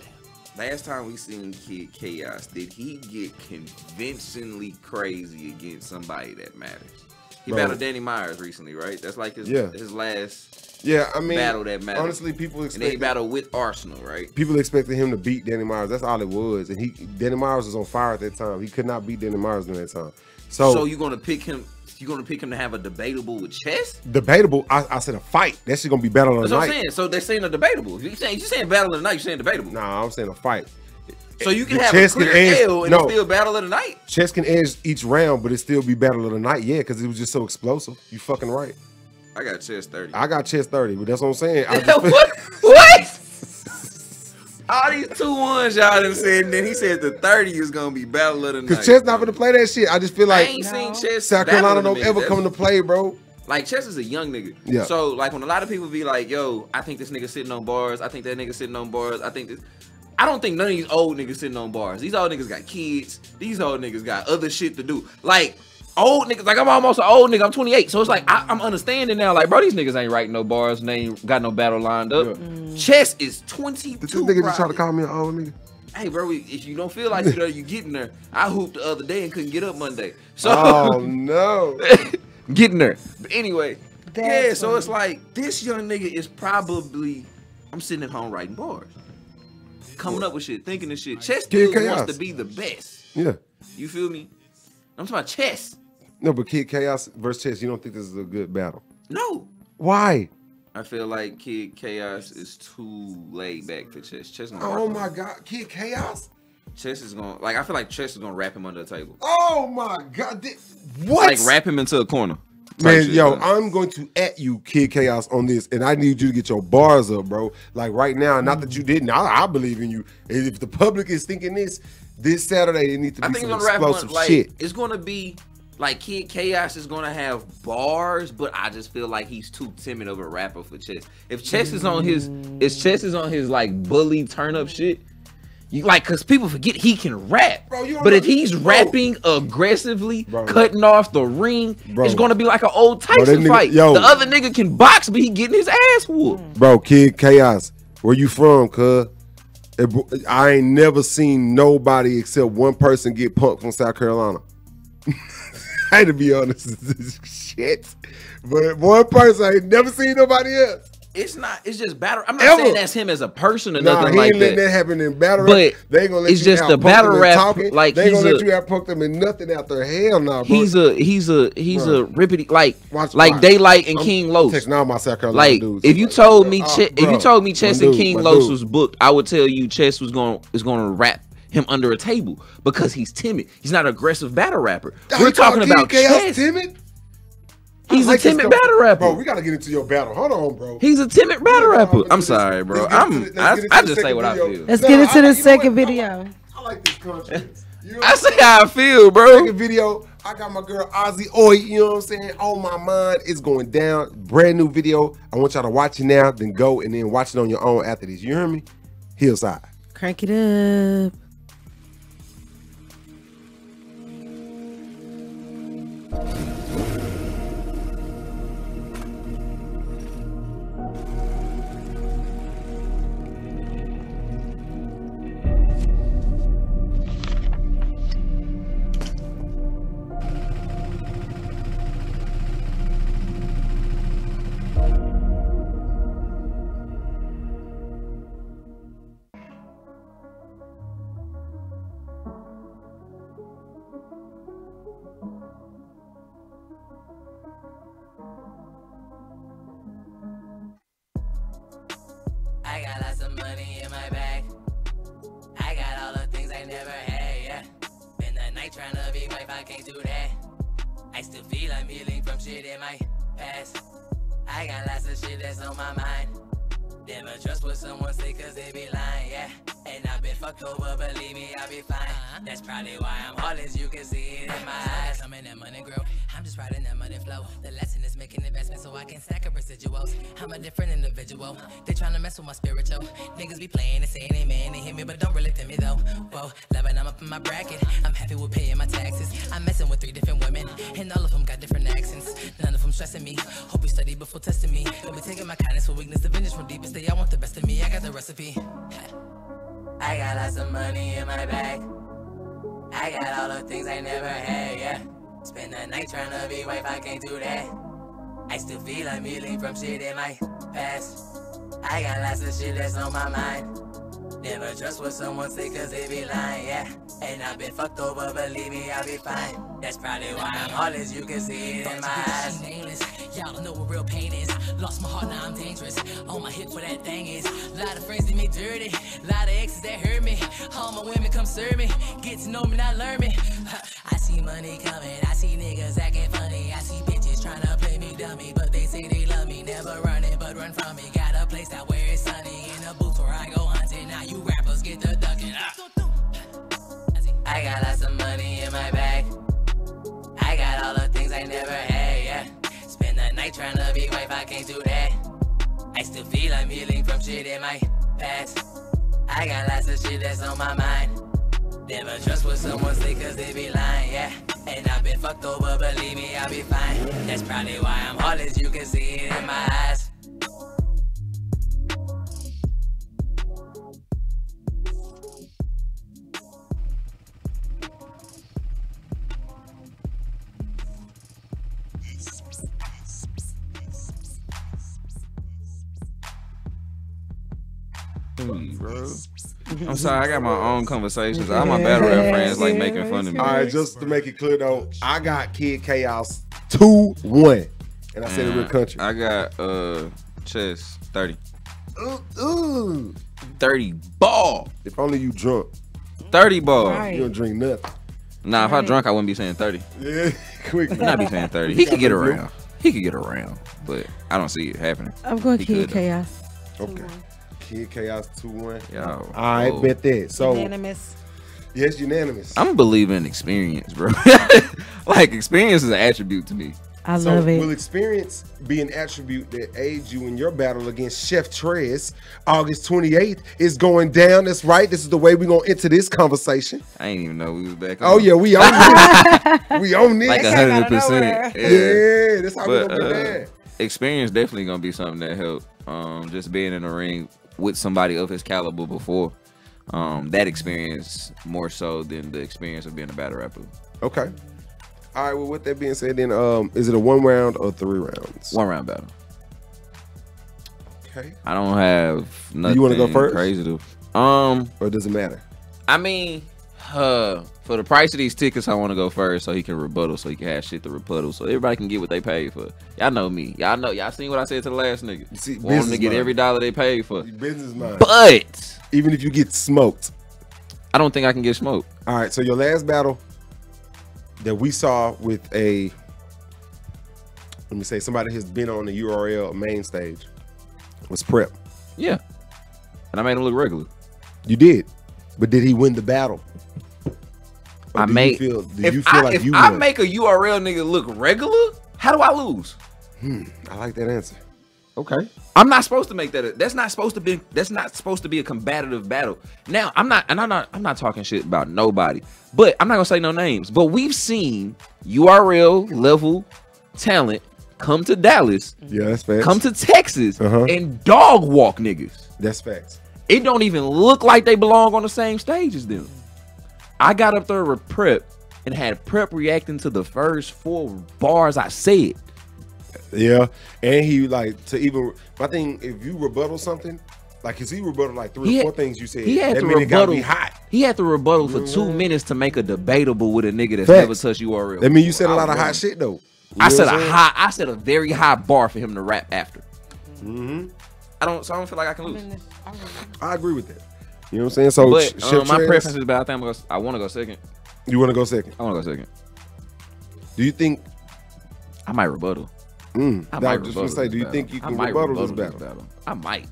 Last time we seen Kid Chaos, did he get convincingly crazy against somebody that matters? He bro. battled Danny Myers recently, right? That's like his yeah. his last yeah. I mean, battle that matters. Honestly, people expected, and then he battled with Arsenal, right? People expected him to beat Danny Myers. That's all it was, and he Danny Myers was on fire at that time. He could not beat Danny Myers during that time. So, so you're gonna pick him? You're gonna pick him to have a debatable with Chess? Debatable? I, I said a fight. That shit gonna be battle of the night. That's what I'm saying. So they're saying a debatable. You saying you saying battle of the night? You saying debatable? Nah, I'm saying a fight. So you can have a clear L and it's still battle of the night. Chess can edge each round, but it still be battle of the night. Yeah, because it was just so explosive. You fucking right. I got Chess thirty. I got Chess thirty, but that's what I'm saying. I just what? What? All these two ones y'all done said, and then he said the thirty is gonna be battle of the night. Cause Chess not gonna play that shit. I just feel like I ain't no. seen Chess. South Carolina don't ever come to play, bro. Like Chess is a young nigga. Yeah. So like when a lot of people be like, yo, I think this nigga sitting on bars, I think that nigga sitting on bars, I think this I don't think none of these old niggas sitting on bars. These old niggas got kids. These old niggas got other shit to do. Like, old niggas, like I'm almost an old nigga. I'm twenty-eight. So it's like, I, I'm understanding now. Like, bro, these niggas ain't writing no bars. And they ain't got no battle lined up. Yeah. Mm. Chess is twenty-two. Did this nigga just try to call me an old nigga? Hey, bro, if you don't feel like you know, you getting there. I hooped the other day and couldn't get up Monday. So, oh, no. Getting there. But anyway, That's yeah, funny. So it's like, this young nigga is probably, I'm sitting at home writing bars. Coming up with shit, thinking of shit. Chess still wants to be the best. Yeah. You feel me? I'm talking about Chess. No, but Kid Chaos versus Chess, you don't think this is a good battle? No. Why? I feel like Kid Chaos is too laid back for Chess. Chess gonna oh my him. God, Kid Chaos? Chess is gonna like I feel like Chess is gonna wrap him under the table. Oh my God. What? Like wrap him into a corner. Man, shit, yo, man. I'm going to at you, Kid Chaos, on this, and I need you to get your bars up, bro. Like right now, not that you didn't. I, I believe in you. And if the public is thinking this, this Saturday, it needs to be I think some it's gonna explosive like, shit. It's going to be like Kid Chaos is going to have bars, but I just feel like he's too timid of a rapper for Chess. If Chess is on his, if Chess is on his like bully turn up shit. You, like, cause people forget he can rap, bro, but know, if he's bro. rapping aggressively, bro. cutting off the ring, bro. it's gonna be like an old Tyson bro, fight. Nigga, yo. The other nigga can box, but he getting his ass whooped. Bro, Kid Chaos, where you from, cuz? I ain't never seen nobody except one person get punked from South Carolina. I ain't to be honest, this is shit. But one person, I ain't never seen nobody else. It's not. It's just battle. I'm not Ever. saying that's him as a person or nah, nothing like that. He ain't letting that happen in battle rap. They ain't gonna let it's you just the battle rap. Talking. Like they ain't gonna a, let you out punk them and nothing out there. Hell no, nah, bro. He's a he's a he's bro. a rippity like watch, like watch. Daylight and I'm, King Los. Like dudes. if you told me uh, che bro, if you told me Chess and dude, King Los dude. was booked, I would tell you Chess was gonna is gonna rap him under a table because he's timid. He's not an aggressive battle rapper. I We're talking about Chess timid. He's like a timid battle rapper. Bro, we gotta get into your battle. Hold on, bro. He's a timid battle rapper. I'm sorry, bro. I'm. I, I just say what I feel. Let's get into the second video. I like this country. I say how I feel, bro. Second video. I got my girl Ozzy Oi. You know what I'm saying? On my mind, it's going down. Brand new video. I want y'all to watch it now, then go and then watch it on your own after this. You hear me? Hillside. Crank it up. I got lots of money in my bag. I got all the things I never had, yeah. Spend the night trying to be wife, I can't do that. I still feel I'm healing from shit in my past. I got lots of shit that's on my mind. Never trust what someone say cause they be lying, yeah. And I've been fucked over, believe me, I'll be fine. Uh-huh. That's probably why I'm hard as you can see it in my eyes. I'm in that money grow. I'm just riding that money flow. The lesson is making investments so I can stack up residuals. I'm a different individual. They trying to mess with my spiritual. Niggas be playing and saying amen. They hit me, but don't really to me though. Whoa, loving, I'm up in my bracket. I'm happy with paying my taxes. I'm messing with three different women, and all of them got different accents. None of them stressing me. Hope you study before testing me. I'll be taking my kindness for weakness, the vengeance from deepest day. I want the best of me. I got the recipe. I got lots of money in my bag. I got all the things I never had, yeah. Spend the night trying to be wife, I can't do that. I still feel I'm healing from shit in my past. I got lots of shit that's on my mind. Never trust what someone say cause they be lying, yeah. And I've been fucked over, believe me, I'll be fine. That's probably why I'm hard as you can see it in my eyes. Y'all don't know what real pain is. Lost my heart, now I'm dangerous. On my hips where that thing is. A lot of friends did me dirty. A lot of exes that hurt me. All my women come serve me. Get to know me, not learn me. I see money coming. I see niggas acting funny. I see bitches trying to play me dummy. But they say they love me. Never run it, but run from me. Got a place that where it's sunny. In a booth where I go hunting. Now you rappers get the ducking. I got lots of money in my bag. I got all the things I never had, yeah. Spend the night trying to be wife, I can't do that. I still feel I'm healing from shit in my past. I got lots of shit that's on my mind. Never trust what someone say cause they be lying, yeah. And I've been fucked over, believe me, I'll be fine. That's probably why I'm hard as you can see it in my eyes. Bro. I'm sorry, I got my own conversations. All my battle rap friends like making fun of me. All right, just to make it clear though, I got Kid Chaos two one, and I said the real country. I got uh Chess thirty. Ooh, ooh. thirty ball. If only you drunk. thirty ball. Right. You don't drink nothing. Nah, if right. I drunk, I wouldn't be saying thirty. Yeah, quick. I'd not be saying thirty. He could get around. He could get around, but I don't see it happening. I'm going Kid Chaos. Okay. Kid Chaos two one. Yo, I oh. bet that. So unanimous. Yes, unanimous. I'm believing experience, bro. Like experience is an attribute to me. I so love it. Will experience be an attribute that aids you in your battle against Chef Trez? August twenty-eighth is going down. That's right. This is the way we're going to enter this conversation. I didn't even know we was back on. Oh, yeah. We own it. We own it. Like one hundred percent. Yeah. yeah. That's how we're going to be bad. Experience definitely going to be something that helped. Um, just being in the ring with somebody of his caliber before, um, that experience more so than the experience of being a battle rapper. Okay. All right. Well, with that being said, then um, is it a one round or three rounds? One round battle. Okay. I don't have nothing you want to go first? Crazy to. Um, or does it matter? I mean, uh, for the price of these tickets, I want to go first so he can rebuttal, so he can have shit to rebuttal, so everybody can get what they paid for. Y'all know me. Y'all know. Y'all seen what I said to the last nigga. See, want them to get mind. every dollar they paid for. Business mind. But even if you get smoked, I don't think I can get smoked. All right. So your last battle that we saw with a. Let me say somebody has been on the U R L main stage was Prep. Yeah. And I made him look regular. You did. But did he win the battle? Or I made feel do you feel I, like if you I won? Make a U R L nigga look regular? How do I lose? Hmm. I like that answer. Okay. I'm not supposed to make that. That's not supposed to be that's not supposed to be a combative battle. Now, I'm not and I'm not I'm not talking shit about nobody. But I'm not gonna say no names. But we've seen U R L level talent come to Dallas, yeah, that's facts. Come to Texas uh-huh. and dog walk niggas. That's facts. It don't even look like they belong on the same stage as them. I got up there with Prep and had Prep reacting to the first four bars I said. Yeah, and he like to even. I think if you rebuttal something, like cause he rebuttal like three he or four had, things you said. He had that to rebuttal. It gotta be hot. He had to rebuttal for two minutes to make a debatable with a nigga that's facts. Never touched U R L. That mean you said a lot of hot shit though. You I said a high. I said a very high bar for him to rap after. Mm-hmm. I don't. So I don't feel like I can lose. I, mean, I agree with that. You know what I'm saying? So but, um, my preference is, but I think I'm gonna, I want to go second. You want to go second? I want to go second. Do you think I might rebuttal? Mm, I might rebuttal just gonna say, do you battle. think you can rebuttal, rebuttal this, battle? this battle? I might.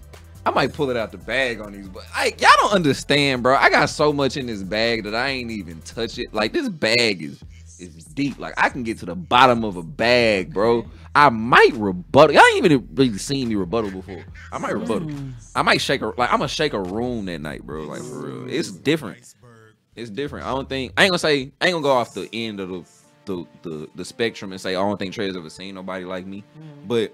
I might pull it out the bag on these. But like y'all don't understand, bro. I got so much in this bag that I ain't even touch it. Like this bag is. It's deep. Like I can get to the bottom of a bag, bro. I might rebuttal. Y'all ain't even really seen me rebuttal before. I might rebuttal. I might shake a like I'm gonna shake a room that night, bro. Like for real. It's different. It's different. I don't think I ain't gonna say I ain't gonna go off the end of the the the, the spectrum and say I don't think Trez ever seen nobody like me. But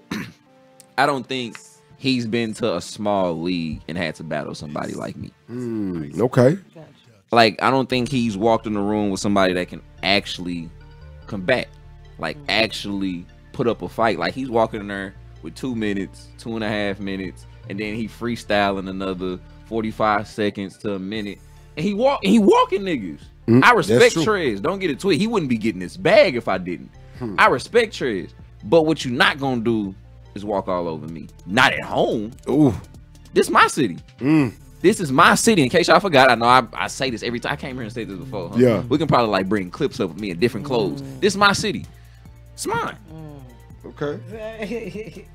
I don't think he's been to a small league and had to battle somebody like me. Mm, okay. Like I don't think he's walked in the room with somebody that can actually combat, like actually put up a fight. Like he's walking in there with two minutes, two and a half minutes, and then he freestyling another forty-five seconds to a minute, and he walk, he walking niggas. Mm, I respect Trez. Don't get it twisted. He wouldn't be getting this bag if I didn't. Hmm. I respect Trez, but what you not gonna do is walk all over me. Not at home. Ooh, this my city. Mm. This is my city. In case y'all forgot, I know I, I say this every time. I came here and said this before. Huh? Yeah. We can probably like bring clips up of me in different clothes. Mm. This is my city. It's mine. Mm. Okay. Okay.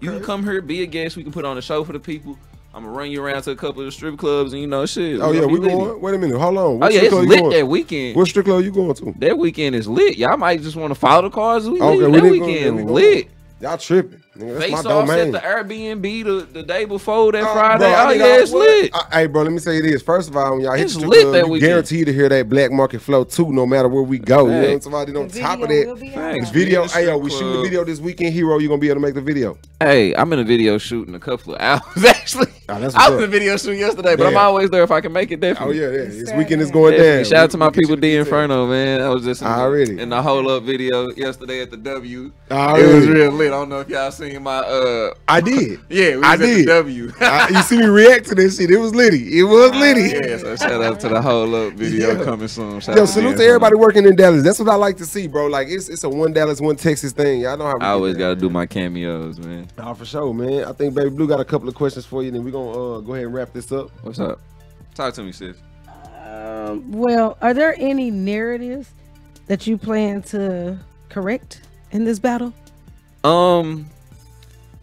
You can come here, be a guest. We can put on a show for the people. I'm going to run you around to a couple of the strip clubs and you know shit. Oh, yeah. We going? Wait a minute. Hold on. What oh, yeah. It's lit that weekend. What strip club you going to? That weekend is lit. Y'all might just want to follow the cars. We okay, lit. We that weekend go, lit. Y'all tripping. Nigga, that's my domain. At the Airbnb the, the day before that uh, Friday. Bro, oh, yeah, it's lit. Uh, hey, bro, let me say this. First of all, when y'all hit the club, that you guaranteed to hear that black market flow, too, no matter where we go. Hey. You know, somebody on top of that. Video. Hey, yo, we shooting the video this weekend, Hero. You going to be able to make the video. Hey, I'm in a video shooting a couple of hours, actually. Oh, that's I was in a video shoot yesterday, but yeah. I'm always there if I can make it, definitely. Oh, yeah, yeah. This weekend is going down. Shout out to my people, D Inferno, man. I was just in, already. in the whole up video yesterday at the W. Already. It was real lit. I don't know if y'all seen my uh I did yeah we I did W. I, you see me react to this shit. It was litty. It was litty. Yeah, so shout out to the whole up video yeah. coming soon. Shout Yo, salute to everybody working in Dallas. That's what I like to see, bro. Like it's it's a one Dallas, one Texas thing. Y'all know how we I always gotta man. do my cameos, man. Oh, for sure, man. I think Baby Blue got a couple of questions for you, then we're gonna uh go ahead and wrap this up. What's up? Talk to me, sis. Um well, are there any narratives that you plan to correct in this battle? Um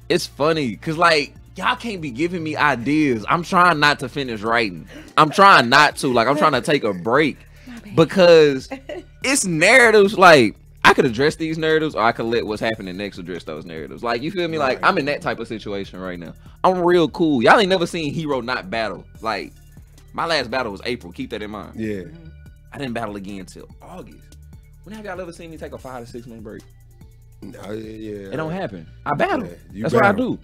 It's funny because like y'all can't be giving me ideas. I'm trying not to finish writing. I'm trying not to like I'm trying to take a break because it's narratives. Like I could address these narratives or I could let what's happening next address those narratives. Like you feel me? Like I'm in that type of situation right now. I'm real cool. Y'all ain't never seen Hero not battle. Like my last battle was April. Keep that in mind. Yeah. I didn't battle again till August. When have y'all ever seen me take a five to six month break? No, yeah, it don't happen. I battle. Yeah, That's battle. what I do.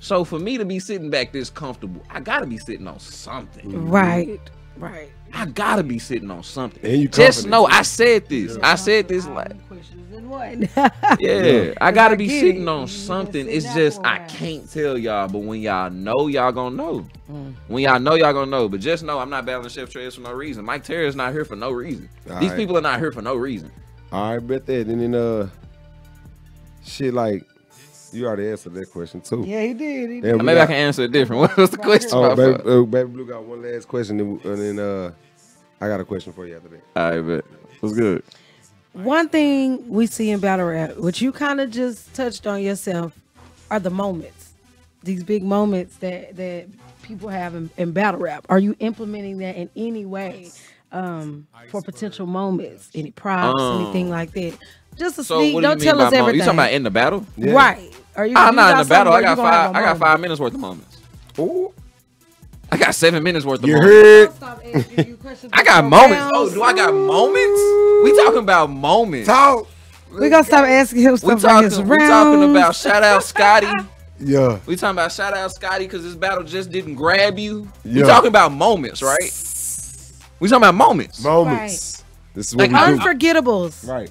So for me to be sitting back this comfortable, I gotta be sitting on something. Right. Right. I gotta be sitting on something. And you just know I said this. Yeah. I said this like. Yeah, I gotta be sitting on something. It's just I can't tell y'all, but when y'all know, y'all gonna know. Mm. When y'all know, y'all gonna know. But just know, I'm not battling Chef Trez for no reason. Mike Terry's not here for no reason. All These right. people are not here for no reason. All right, bet that. And then uh, shit like. You already answered that question too. Yeah, he did. He did. Maybe got, I can answer it different. What was the question? Oh, baby, uh, Baby Blue got one last question, and then uh, I got a question for you after that. All right, bet. What's good? One thing we see in battle rap, which you kind of just touched on yourself, are the moments. These big moments that that people have in, in battle rap. Are you implementing that in any way um, for potential moments? Any props, um, anything like that? Just a so sneak. Don't tell us everything. You talking about in the battle? Yeah. Right. Are you? I'm not in the battle. I got five. I got five minutes worth of moments. Ooh. I got seven minutes worth of you moments. Heard? I got moments. Oh, do I got moments? We talking about moments. Talk. We're gonna stop asking him stuff like his rounds. We talking about shout out Scotty. Yeah. We talking about shout out Scotty because this battle just didn't grab you. Yeah. We talking about moments, right? We talking about moments. Moments. Right. This is what like, we do. Unforgettables. Right.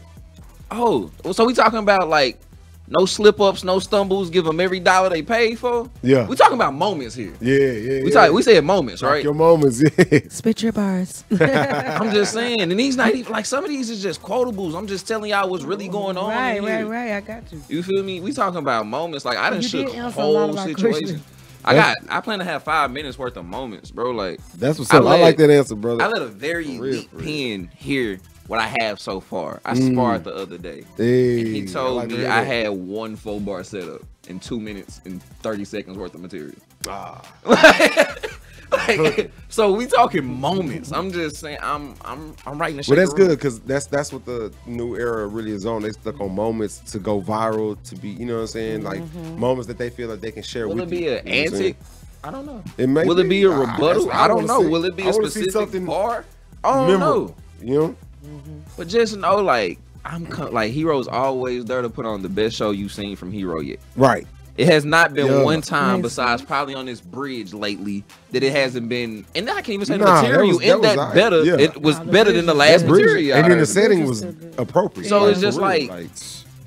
Oh, so we talking about like no slip ups, no stumbles. Give them every dollar they pay for. Yeah, we talking about moments here. Yeah, yeah. We yeah. talk. We said moments, like right? Your moments. Yeah. Spit your bars. I'm just saying, and these not even like some of these is just quotables. I'm just telling y'all what's really going on. Right, right, right. I got you. You feel me? We talking about moments. Like I done you shook did whole situation. I got. I plan to have five minutes worth of moments, bro. Like that's what's up. I, let, I like that answer, brother. I let a very deep pin here. What I have so far. I mm. sparred the other day. Hey, and he told I like me I had one full bar setup and two minutes and thirty seconds worth of material. Ah. like, like, so we talking moments. I'm just saying I'm I'm I'm writing this shit. Well that's good because that's that's what the new era really is on. They stuck on moments to go viral, to be, you know what I'm saying? Like mm-hmm. moments that they feel like they can share Will with you. Will it be you, an antic? I don't know. It may Will be, it be a rebuttal? I, I don't know. See. Will it be I a specific bar? I don't memorable. know. You know? Mm-hmm. But just know, like I'm like Hero's always there to put on the best show you've seen from Hero yet. Right. It has not been yeah. one time nice. besides probably on this bridge lately that it hasn't been. And I can't even say nah, the material in that, that, that better. Yeah. It was nah, the better than the last bridge. material. And then the setting was so appropriate. So yeah. it's just like, like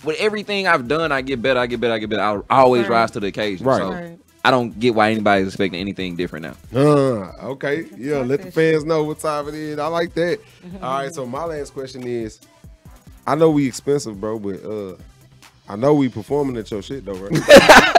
with everything I've done, I get better. I get better. I get better. I, I always right. rise to the occasion. Right. So. right. I don't get why anybody's expecting anything different now. Uh, okay, yeah, let the fans know what time it is. I like that. All right, so my last question is, I know we expensive, bro, but uh, I know we performing at your shit, though, right?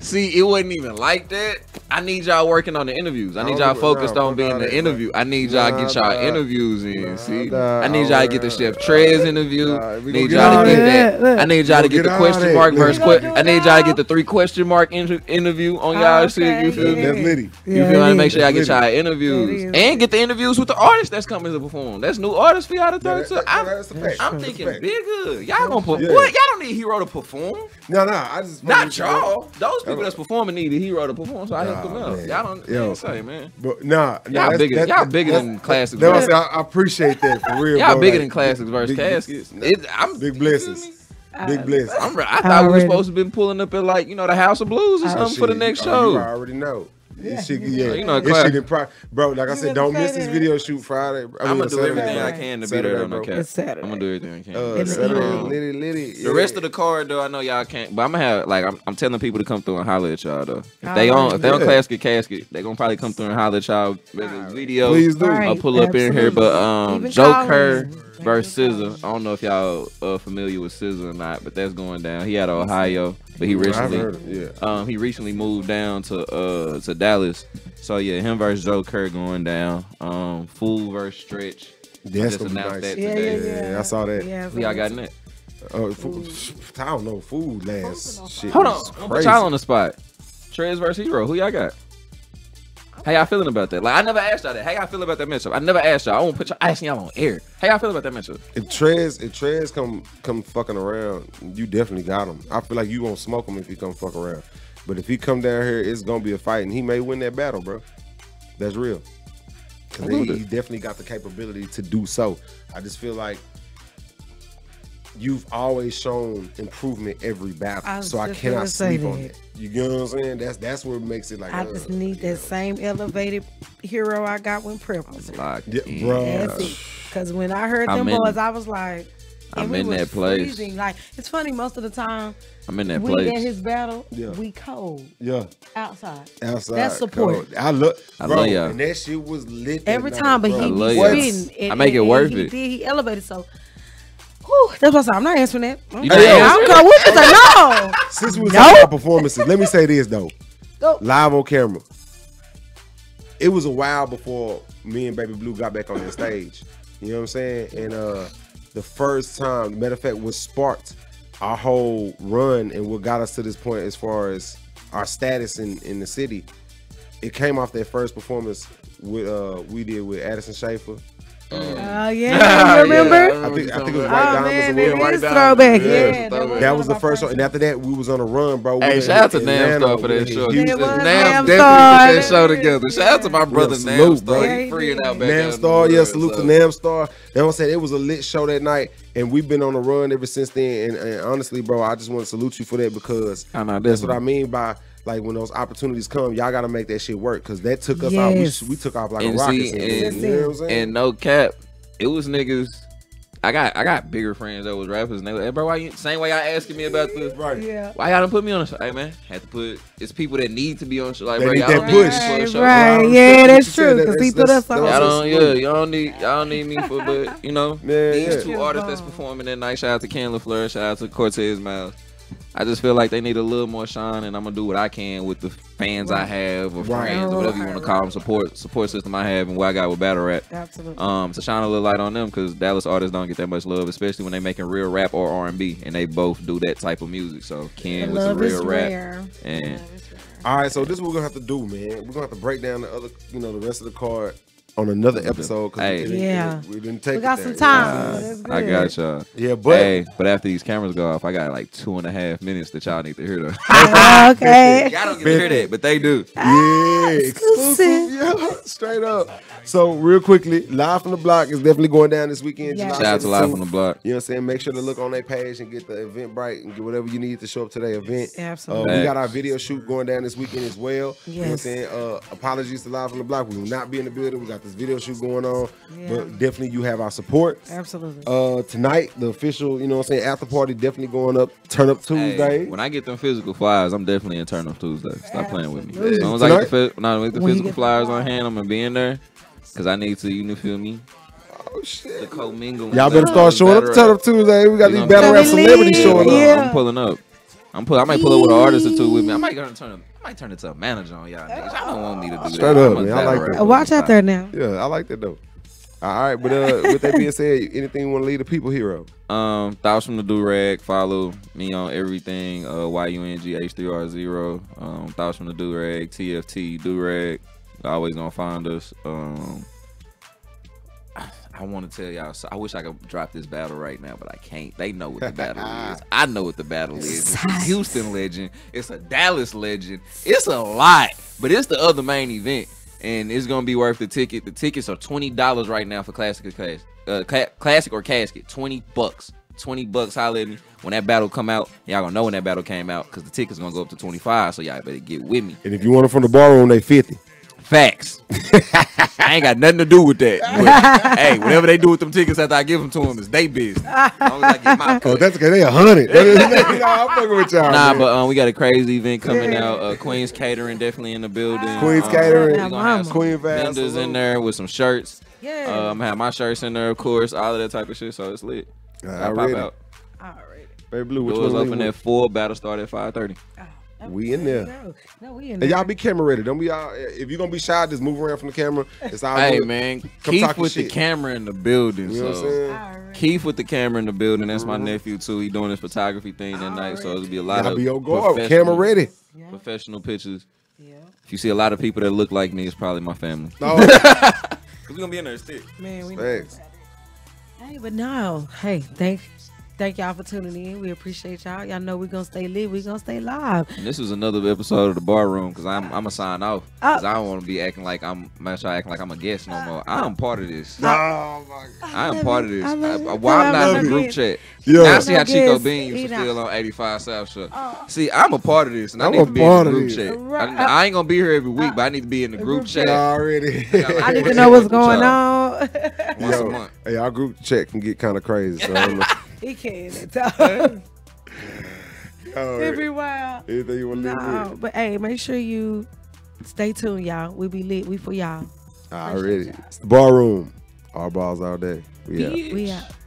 See, it wasn't even like that. I need y'all working on the interviews. I need y'all focused on being the interview. I need y'all get y'all interviews in. See, I need y'all to get the Chef Trez interview. I need y'all to get that. I need y'all to get the question mark versus question. I need y'all to get the three question mark interview on y'all shit. You feel me? That's litty. You feel me? Make sure y'all get y'all interviews and get the interviews with the artists that's coming to perform. That's new artists for y'all to throw to. I'm thinking bigger. Y'all gonna put what? Y'all don't need Hero to perform. No, no, I just not y'all. Those people that's performing need a Hero to perform, so I hit them up. Y'all don't Yo. say, man. But nah, nah y'all bigger, that, bigger that, than classics. That was, I, I appreciate that for real. Y'all bigger like, than classics versus Cassidy. It, I'm big blessings. Big blessings. I'm, I thought I we were supposed to be pulling up at like you know the House of Blues or something for the next oh, show. You already know. Yeah, shit, yeah, you know, this shit pro bro. Like I said, don't miss this video shoot Friday. I I'm mean, gonna do everything I can to be there on the cat. It's Saturday. I'm gonna do everything I can. Uh, it's Saturday. Litty, litty, yeah. The rest of the card though, I know y'all can't. But I'm gonna have like I'm, I'm telling people to come through and holler at y'all though. If all they right. on, if they yeah. on Casket Casket, they gonna probably come through and holler at y'all. Right. Video, please do. Right. I'll pull up Absolutely. in here, but um, Joker versus Scissor. I don't know if y'all uh, familiar with Scissor or not, but that's going down. He out of Ohio. But he recently, him, yeah. um, he recently moved down to uh to Dallas. So yeah, him versus Joe Kerr going down. Um, Fool versus Stretch. That's just announced nice. that today. Yeah, yeah, yeah. I saw that. Yeah, Who y'all got in that? Uh, I don't know. Food last shit. Hold on, put y'all on the spot. Trez versus Hero. Who y'all got? How y'all feeling about that? Like I never asked y'all that. How y'all feel about that matchup? I never asked y'all. I won't put y'all asking y'all on air. How y'all feel about that matchup? If Trez, if Trez come come fucking around, you definitely got him. I feel like you gonna smoke him if he come fuck around. But if he come down here, it's gonna be a fight, and he may win that battle, bro. That's real. Cause he, he definitely got the capability to do so. I just feel like you've always shown improvement every battle. I so I cannot sleep that. on it. You know what I'm saying? That's that's what makes it like. I uh, just need that know. same elevated hero I got when Prep was locked yeah, in. Bro. That's it. Because when I heard them in, boys, I was like, I'm we in that place. Freezing. Like, it's funny, most of the time, I'm in that we place. We at his battle, yeah. we cold. Yeah. Outside. Outside. That's support. Cold. I look, I bro, love y'all. And that shit was lit. Every time, night, but he was I, I make it and, worth and it. He, did, he elevated so. Whew, that's what I said. I'm not answering that. I'm not, hey, I don't know what you say. No. Since we're talking about performances, let me say this though. Go. Live on camera. It was a while before me and Baby Blue got back on the stage. You know what I'm saying? And uh, the first time, matter of fact, was sparked our whole run and what got us to this point as far as our status in, in the city. It came off that first performance with uh, we did with Addison Schaefer. Oh um, uh, yeah, you remember? yeah, I, remember I think I think it was White Diamonds. Oh, man, it's throwback. Yeah, yeah that was, that was the first one. And after that, we was on a run, bro. We hey, shout out to Namstar for that show. Namstar definitely put that show together. Shout out to my brother Namstar. He's freeing out back. Namstar, yeah, salute to Namstar. That's what I said. It was a lit show that night, and we've been on a run ever since then. And, and honestly, bro, I just want to salute you for that because I know, that's what I mean by. Like when those opportunities come, y'all gotta make that shit work because that took us yes. out. We, we took off like and a rocket. See, and, you know what I'm saying? And no cap, it was niggas. I got I got bigger friends that was rappers. And they was, hey, bro, why you same way y'all asking me about this? Right? Yeah. Why y'all don't put me on a show? Hey man, had to put. It's people that need to be on show. Like bro, y'all don't push. Right? Need me for a show. Right. Bro, yeah, that's true. Because that, he put us on. Y'all don't. Yeah. Y'all don't need. Y'all need me for. But you know, yeah, these yeah. two artists that's performing that night. Shout out to Ken LaFleur. Shout out to Cortez Miles. I just feel like they need a little more shine, and I'm gonna do what I can with the fans right. I have, or friends, right. or whatever you want to call them, support support system I have, and what I got with battle rap. Absolutely. Um, to shine a little light on them, because Dallas artists don't get that much love, especially when they making real rap or R and B, and they both do that type of music. So Ken with some real rap. Rare. And all right, so this is what we're gonna have to do, man. We're gonna have to break down the other, you know, the rest of the card on another episode. Cause hey. we didn't, yeah, we didn't take. We got it some time. Uh, I got y'all. Yeah, but hey, but after these cameras go off, I got like two and a half minutes that y'all need to hear though. Oh, okay. Y'all don't get to hear that, but they do. Ah, yeah, exclusive. Yeah, straight up. So real quickly, Live from the Block is definitely going down this weekend. Yeah. Shout out to Live from the Block. You know what I'm saying? Make sure to look on their page and get the event right and get whatever you need to show up to their event. Absolutely. Uh, we got our video shoot going down this weekend as well. Yes. You know what I'm saying? Uh, apologies to Live from the Block. We will not be in the building. We got this video shoot going on, yeah. but definitely you have our support. Absolutely. Uh, tonight, the official, you know what I'm saying, after party definitely going up. Turn Up Tuesday. Hey, when I get them physical flyers, I'm definitely in Turn Up Tuesday. Stop playing with me. As long as tonight? I get the, no, with the physical get flyers on hand, I'm gonna be in there because I need to. You feel me? Oh shit! The co-mingling. Y'all better start showing up. Turn Up Tuesday. We got these battle rap celebrities showing up. Yeah. I'm pulling up. I'm pull. I might pull up with an artist or two with me. I might go and turn up. I might turn it to a manager on y'all niggas. Y'all don't want me to do Straight that. Straight up, man. I like that. Watch out there now. Yeah, I like that though. All right, but uh, with that being said, anything you want to leave the people, Hero? Um, Thoughts from the Durag. Follow me on everything. Uh, Y U N G H three R zero. Um, Thoughts from the Durag. T F T Durag. Always gonna find us. Um, I want to tell y'all. So I wish I could drop this battle right now, but I can't. They know what the battle is. I know what the battle is. It's a Houston legend. It's a Dallas legend. It's a lot, but it's the other main event, and it's gonna be worth the ticket. The tickets are twenty dollars right now for classic or class, uh, cl classic or casket. Twenty bucks. Twenty bucks. Holla at me when that battle come out. Y'all gonna know when that battle came out because the tickets gonna go up to twenty five. So y'all better get with me. And if you want it from the bar room, they fifty. Facts. I ain't got nothing to do with that. But, hey, whatever they do with them tickets after I give them to them is they business. As long as I get my oh, that's okay. They a hundred. Nah, I'm fucking with y'all. Nah, man. But um, we got a crazy event coming yeah. out. Uh, Queen's Catering definitely in the building. Queen's um, Catering. We're gonna have some Queen vendors in there with some shirts. Yeah. Um, I'm gonna have my shirts in there, of course. All of that type of shit. So it's lit. All right, I'll pop out. All right. Baby Blue, which was open at four. Battle started at five thirty. Oh. We in there. No, no, we in there. And y'all be camera ready. Don't be all. If you're gonna be shy, just move around from the camera. It's all. Hey good. man, Come Keith with shit. the camera in the building. You know what so. what I'm right. Keith with the camera in the building. That's my nephew too. He doing his photography thing all that night, right. so it'll be a lot of be your professional, camera ready. Yeah. Professional pictures. Yeah. If you see a lot of people that look like me, it's probably my family. No. Cause we gonna be in there still. Man, we. Thanks. Hey, but no. Hey, thank. Thank y'all for tuning in. We appreciate y'all. Y'all know we're going to stay lit. We're going to stay live. And this is another episode of The Bar Room because I'm I'm going to sign off. Because oh. I don't want to be acting like I'm not sure acting like I'm a guest no more. I am part of this. Oh, my God. I, I am part it. of this. I I, I, why I'm not in the group chat? Yeah. Now I see how Chico Bean used to still on eighty-five South Shore. Oh. See, I'm a part of this. And I'm I need to be in the group chat. Right. I, I ain't going to be here every week, uh, but I need to be in the group, group chat. already. I, like I need to know what's going on. Once a month. Hey, our group chat can get kind of crazy. So I don't know. He can't at all. Oh, every while. Anything you want to no, do? But hey, make sure you stay tuned, y'all. We be lit. We for y'all. Already. It's The Bar Room. Our balls all day. We out. We out.